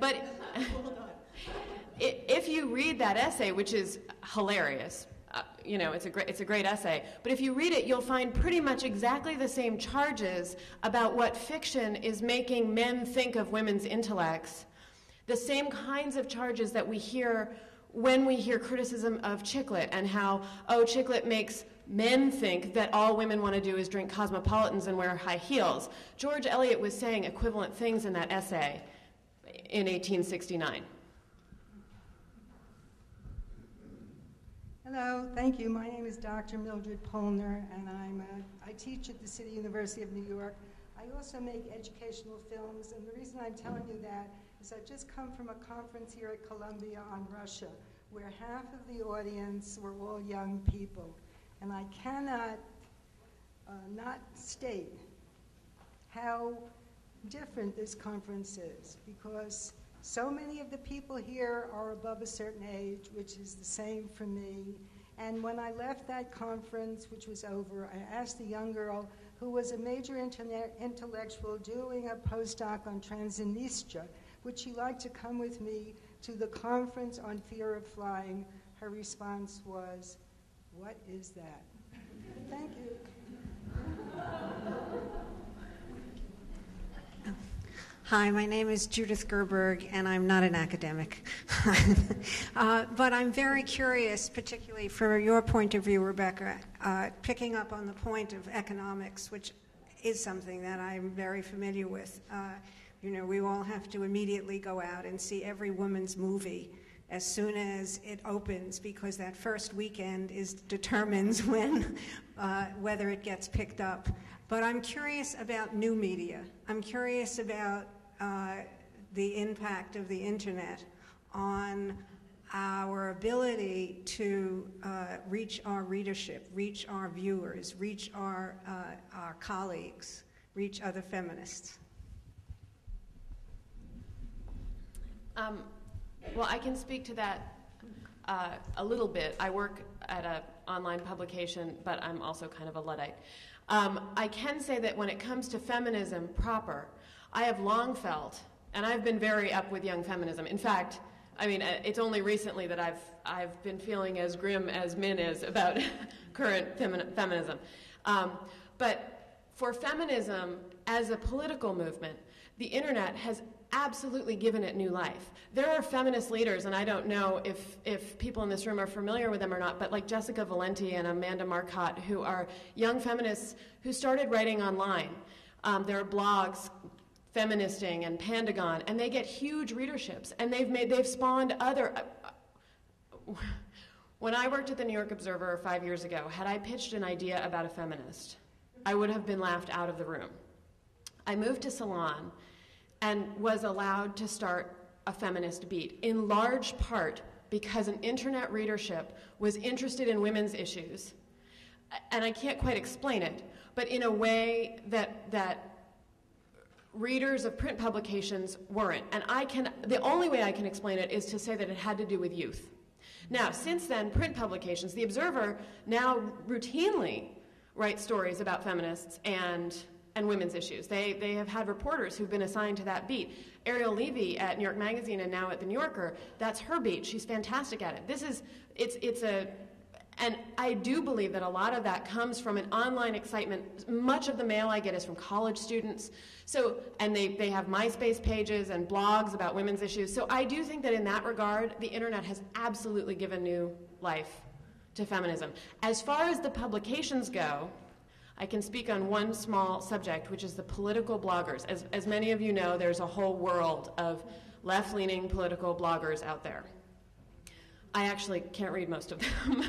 But if you read that essay, which is hilarious, you know, it's a great essay, but if you read it, you'll find pretty much exactly the same charges about what fiction is making men think of women's intellects, the same kinds of charges that we hear when we hear criticism of chick lit and how, oh, chick lit makes men think that all women want to do is drink cosmopolitans and wear high heels. George Eliot was saying equivalent things in that essay in 1869. Hello, thank you. My name is Dr. Mildred Polner, and I teach at the City University of New York. I also make educational films, and the reason I'm telling you that is I've just come from a conference here at Columbia on Russia, where half of the audience were all young people. And I cannot not state how different this conference is, because so many of the people here are above a certain age, which is the same for me. And when I left that conference, which was over, I asked the young girl, who was a major intellectual doing a postdoc on Transnistria, would she like to come with me to the conference on fear of flying? Her response was, "What is that?" Thank you. Hi, my name is Judith Gerberg, and I'm not an academic. But I'm very curious, particularly from your point of view, Rebecca, picking up on the point of economics, which is something that I'm very familiar with. You know, we all have to immediately go out and see every woman's movie as soon as it opens, because that first weekend determines when, whether it gets picked up. But I'm curious about new media. I'm curious about the impact of the internet on our ability to reach our readership, reach our viewers, reach our colleagues, reach other feminists. Well, I can speak to that a little bit. I work at an online publication, but I'm also kind of a Luddite. I can say that when it comes to feminism proper, I have long felt, and I've been very up with young feminism. In fact, I mean, it's only recently that I've been feeling as grim as Min is about current feminism. But for feminism as a political movement, the internet has absolutely given it new life. There are feminist leaders, and I don't know if people in this room are familiar with them or not, but like Jessica Valenti and Amanda Marcotte, who are young feminists who started writing online. There are blogs, Feministing and Pandagon, and they get huge readerships, and they've spawned other. When I worked at the New York Observer 5 years ago, had I pitched an idea about a feminist, I would have been laughed out of the room. I moved to Salon and was allowed to start a feminist beat, in large part because an internet readership was interested in women's issues. And I can't quite explain it, but in a way that readers of print publications weren't. And the only way I can explain it is to say that it had to do with youth. Now, since then, print publications, The Observer now routinely writes stories about feminists and women's issues. They have had reporters who've been assigned to that beat. Ariel Levy at New York Magazine and now at The New Yorker, that's her beat. She's fantastic at it. And I do believe that a lot of that comes from an online excitement. Much of the mail I get is from college students. So, and they have MySpace pages and blogs about women's issues. So I do think that in that regard, the internet has absolutely given new life to feminism. As far as the publications go, I can speak on one small subject, which is the political bloggers. As many of you know, there's a whole world of left-leaning political bloggers out there. I actually can't read most of them.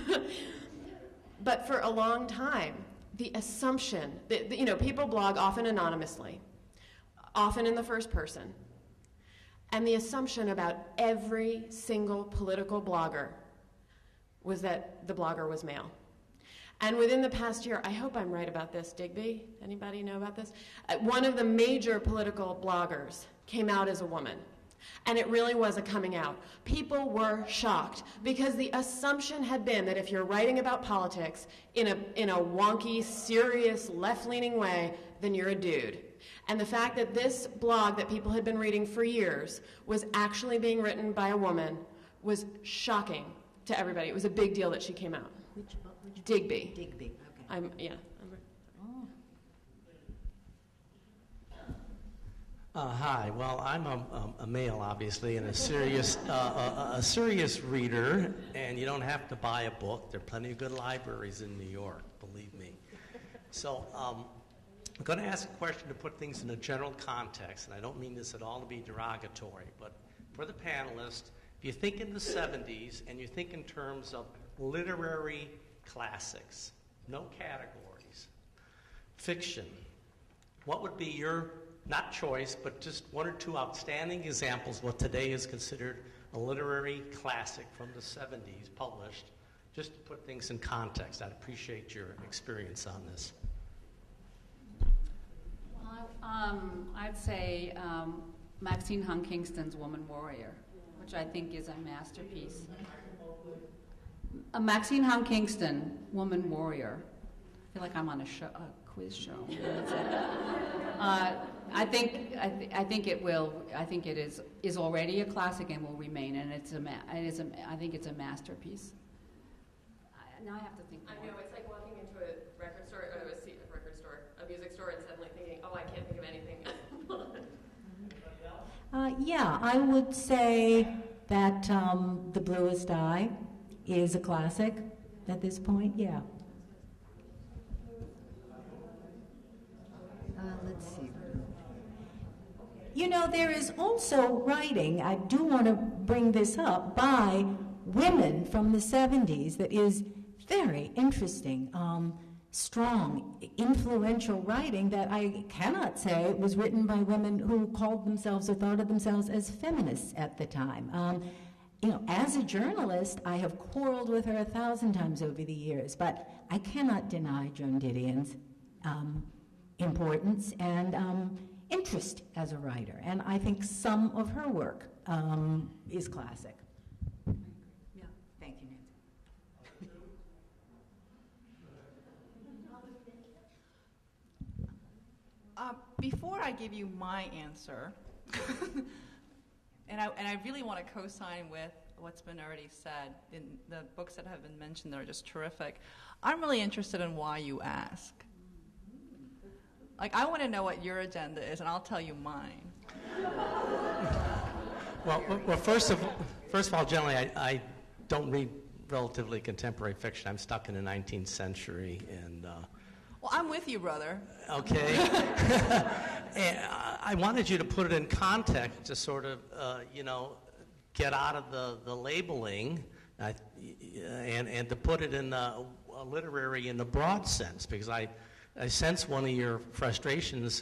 But for a long time, the assumption that, you know, people blog often anonymously, often in the first person, and the assumption about every single political blogger was that the blogger was male. And within the past year, I hope I'm right about this, Digby, anybody know about this? One of the major political bloggers came out as a woman. And it really was a coming out. People were shocked because the assumption had been that if you're writing about politics in a wonky, serious, left-leaning way, then you're a dude. And the fact that this blog that people had been reading for years was actually being written by a woman was shocking to everybody. It was a big deal that she came out. Which Digby. Digby, okay. Hi. Well, I'm a male, obviously, and a serious reader. And you don't have to buy a book. There are plenty of good libraries in New York, believe me. So I'm going to ask a question to put things in a general context, and I don't mean this at all to be derogatory, but for the panelists, if you think in the 70s and you think in terms of literary classics, no categories, fiction, what would be your not choice, but just one or two outstanding examples of what today is considered a literary classic from the 70s published, just to put things in context. I'd appreciate your experience on this. Well, I'd say Maxine Hung Kingston's Woman Warrior, which I think is a masterpiece. Maxine Hung Kingston, Woman Warrior. I feel like I'm on a quiz show. I think it is already a classic and will remain, and I think it's a masterpiece. Now I have to think. I know, it's like walking into a record store, or a music store, and suddenly thinking, oh, I can't think of anything. Yeah, I would say that The Bluest Eye is a classic at this point. Yeah. Let's see. You know, there is also writing, I do want to bring this up, by women from the 70s that is very interesting, strong, influential writing that I cannot say it was written by women who called themselves or thought of themselves as feminists at the time. You know, as a journalist, I have quarreled with her 1,000 times over the years, but I cannot deny Joan Didion's importance and interest as a writer, and I think some of her work is classic. Yeah, thank you, Nancy. Before I give you my answer, and I really want to co-sign with what's been already said in the books that have been mentioned that are just terrific. I'm really interested in why you ask. Like, I want to know what your agenda is, and I'll tell you mine. Well, first of all, generally, I don't read relatively contemporary fiction. I'm stuck in the 19th century, and well, I'm with you, brother. Okay. And I wanted you to put it in context to sort of, get out of the labeling and to put it in a literary in the broad sense, because I sense one of your frustrations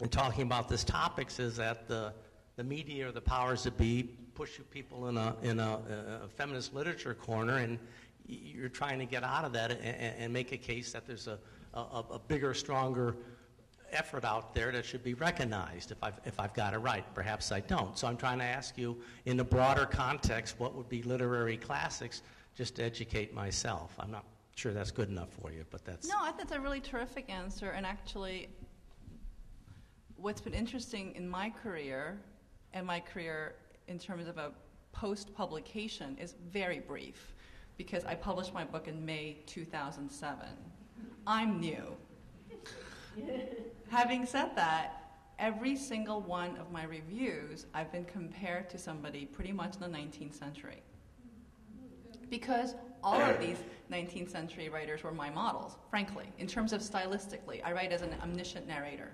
in talking about this topics is that the media or the powers that be push you people in a feminist literature corner, and you're trying to get out of that and make a case that there's a bigger, stronger effort out there that should be recognized. If I've got it right, perhaps I don't. So I'm trying to ask you, in a broader context, what would be literary classics, just to educate myself. I'm not sure that's good enough for you, but that's... No, I think that's a really terrific answer, and actually what's been interesting in my career, and my career in terms of a post-publication, is very brief, because I published my book in May 2007. I'm new. Having said that, every single one of my reviews, I've been compared to somebody pretty much in the 19th century. Because all of these 19th century writers were my models, frankly, in terms of stylistically. I write as an omniscient narrator.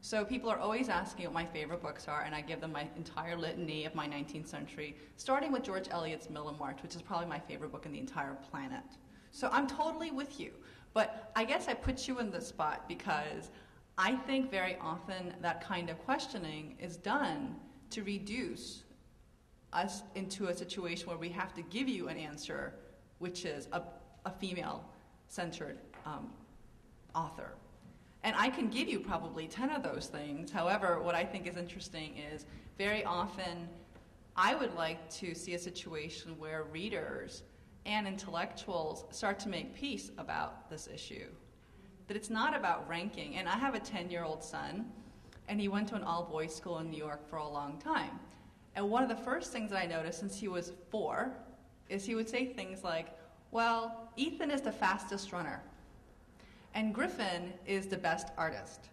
So people are always asking what my favorite books are, and I give them my entire litany of my 19th century, starting with George Eliot's Middle March, which is probably my favorite book on the entire planet. So I'm totally with you. But I guess I put you in this spot because I think very often that kind of questioning is done to reduce us into a situation where we have to give you an answer, which is a female censored author. And I can give you probably 10 of those things. However, what I think is interesting is very often I would like to see a situation where readers and intellectuals start to make peace about this issue. That it's not about ranking. And I have a 10-year-old son, and he went to an all-boys school in New York for a long time. And one of the first things that I noticed since he was 4 is he would say things like, well, Ethan is the fastest runner, and Griffin is the best artist.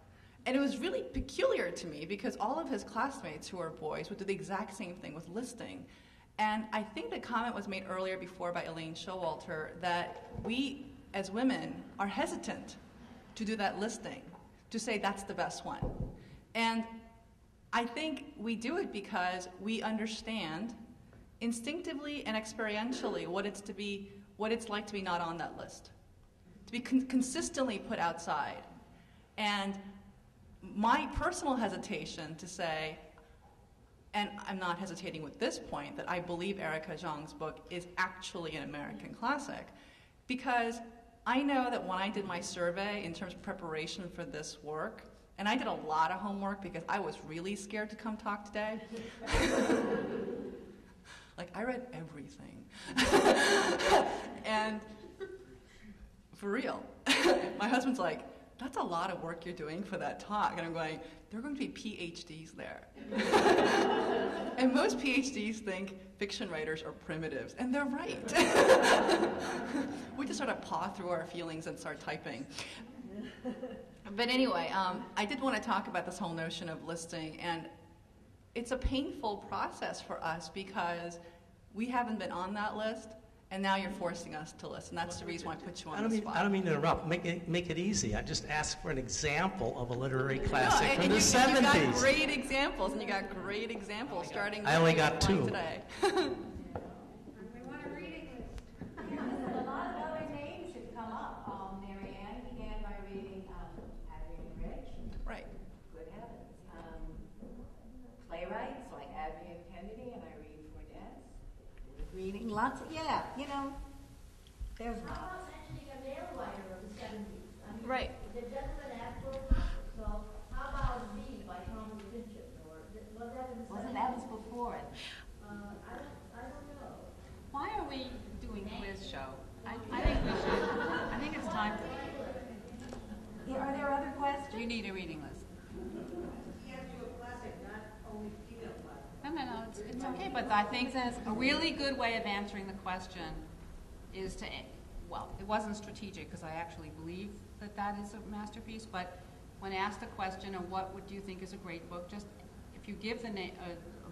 And it was really peculiar to me because all of his classmates who are boys would do the exact same thing with listing. And I think the comment was made earlier before by Elaine Showalter that we, as women, are hesitant to do that listing, to say that's the best one. And I think we do it because we understand instinctively and experientially what it's like to be not on that list, to be consistently put outside. And my personal hesitation to say, and I'm not hesitating with this point, that I believe Erica Jong's book is actually an American classic, because I know that when I did my survey in terms of preparation for this work, and I did a lot of homework because I was really scared to come talk today. Like, I read everything. And for real. My husband's like, that's a lot of work you're doing for that talk. And I'm going, there are going to be PhDs there. And most PhDs think fiction writers are primitives, and they're right. We just sort of paw through our feelings and start typing. But anyway, I did want to talk about this whole notion of listing, and it's a painful process for us because we haven't been on that list. And now you're forcing us to listen. That's the reason why I put you on the spot. I don't mean to interrupt. Make it easy. I just asked for an example of a literary classic from the 70s. You got great examples, and you got great examples starting with I only got 2 today. We want a reading list. A lot of other names should come up. Marianne began by reading Adrienne Rich. Right. Good heavens. Playwrights like Adrienne Kennedy, and I read Fordes. Reading lots of, yeah, you know, there's one. How about actually a male writer of the 70s? I mean, right. The gentleman had four copies, so how about me by Thomas Bishop? Or was that in the 70s? Wasn't that was before it? I don't know. Why are we doing quiz show? I think we should. I think it's time for. Are there other questions? You need a reading list. You can't do a classic, not only. No, it's okay, but I think a really good way of answering the question is to, well, it wasn't strategic because I actually believe that that is a masterpiece, but when asked the question of what would you think is a great book, just if you give the a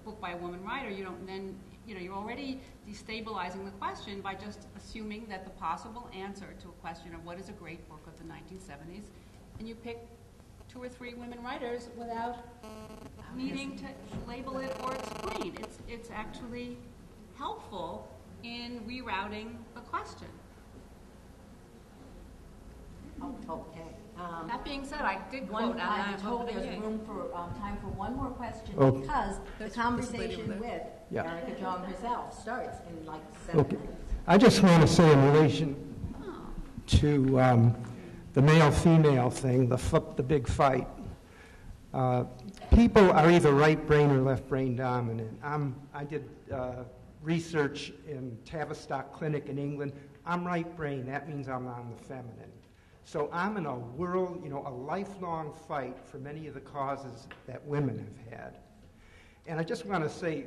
book by a woman writer, you don't then, you know, you're already destabilizing the question by just assuming that the possible answer to a question of what is a great book of the 1970s, and you pick 2 or 3 women writers without needing to label it or explain. It's actually helpful in rerouting the question. Okay. That being said, I did quote. I'm told there's room for time for one more question because the conversation with Erica Jong herself starts in like 7 minutes. I just want to say in relation to the male-female thing, the big fight. People are either right brain or left brain dominant. I did research in Tavistock Clinic in England. I'm right brain. That means I'm on the feminine. So I'm in a world, you know, a lifelong fight for many of the causes that women have had. And I just want to say,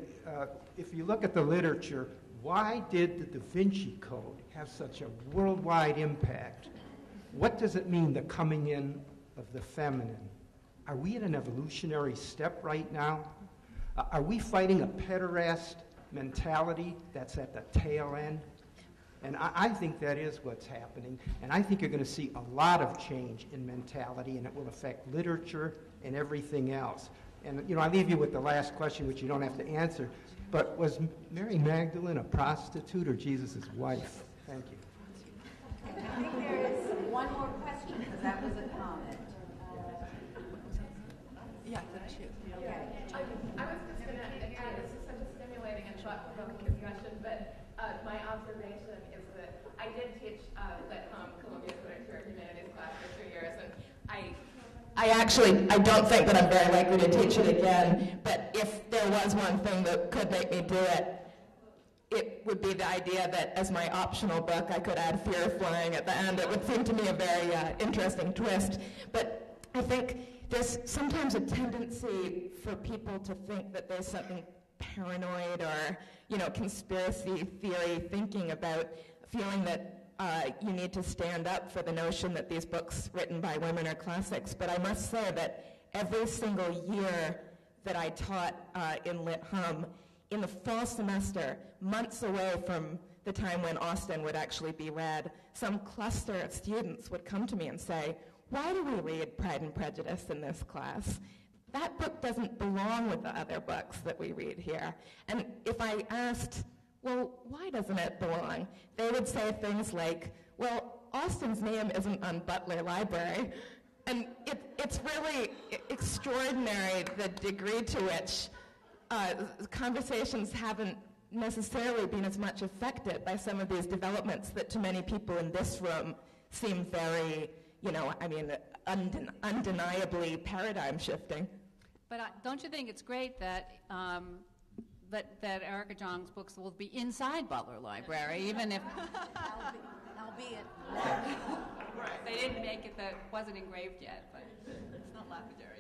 if you look at the literature, why did the Da Vinci Code have such a worldwide impact? What does it mean, the coming in of the feminine? Are we at an evolutionary step right now? Are we fighting a pederast mentality that's at the tail end? And I think that is what's happening. And I think you're going to see a lot of change in mentality, and it will affect literature and everything else. And you know, I leave you with the last question, which you don't have to answer. But was Mary Magdalene a prostitute or Jesus' wife? Thank you. I think there is one more question, because that was a comment. Yeah, that's you. Yeah. I was just going to add, this is such a stimulating and thought-provoking discussion, but my observation is that I did teach Lit Hum, Columbia's I don't think that I'm very likely to teach it again, but if there was one thing that could make me do it, it would be the idea that as my optional book I could add Fear of Flying at the end. It would seem to me a very interesting twist. But I think there's sometimes a tendency for people to think that there's something paranoid or, you know, conspiracy theory thinking about feeling that you need to stand up for the notion that these books written by women are classics. But I must say that every single year that I taught in Lit Hum, in the fall semester, months away from the time when Austen would actually be read, some cluster of students would come to me and say, why do we read Pride and Prejudice in this class? That book doesn't belong with the other books that we read here. And if I asked, well, why doesn't it belong? They would say things like, well, Austen's name isn't on Butler Library. And it's really extraordinary the degree to which conversations haven't necessarily been as much affected by some of these developments that to many people in this room seem very, you know, I mean, undeniably paradigm shifting. But don't you think it's great that that Erica Jong's books will be inside Butler Library, even if albeit they didn't make it, that wasn't engraved yet, but it's not lapidary.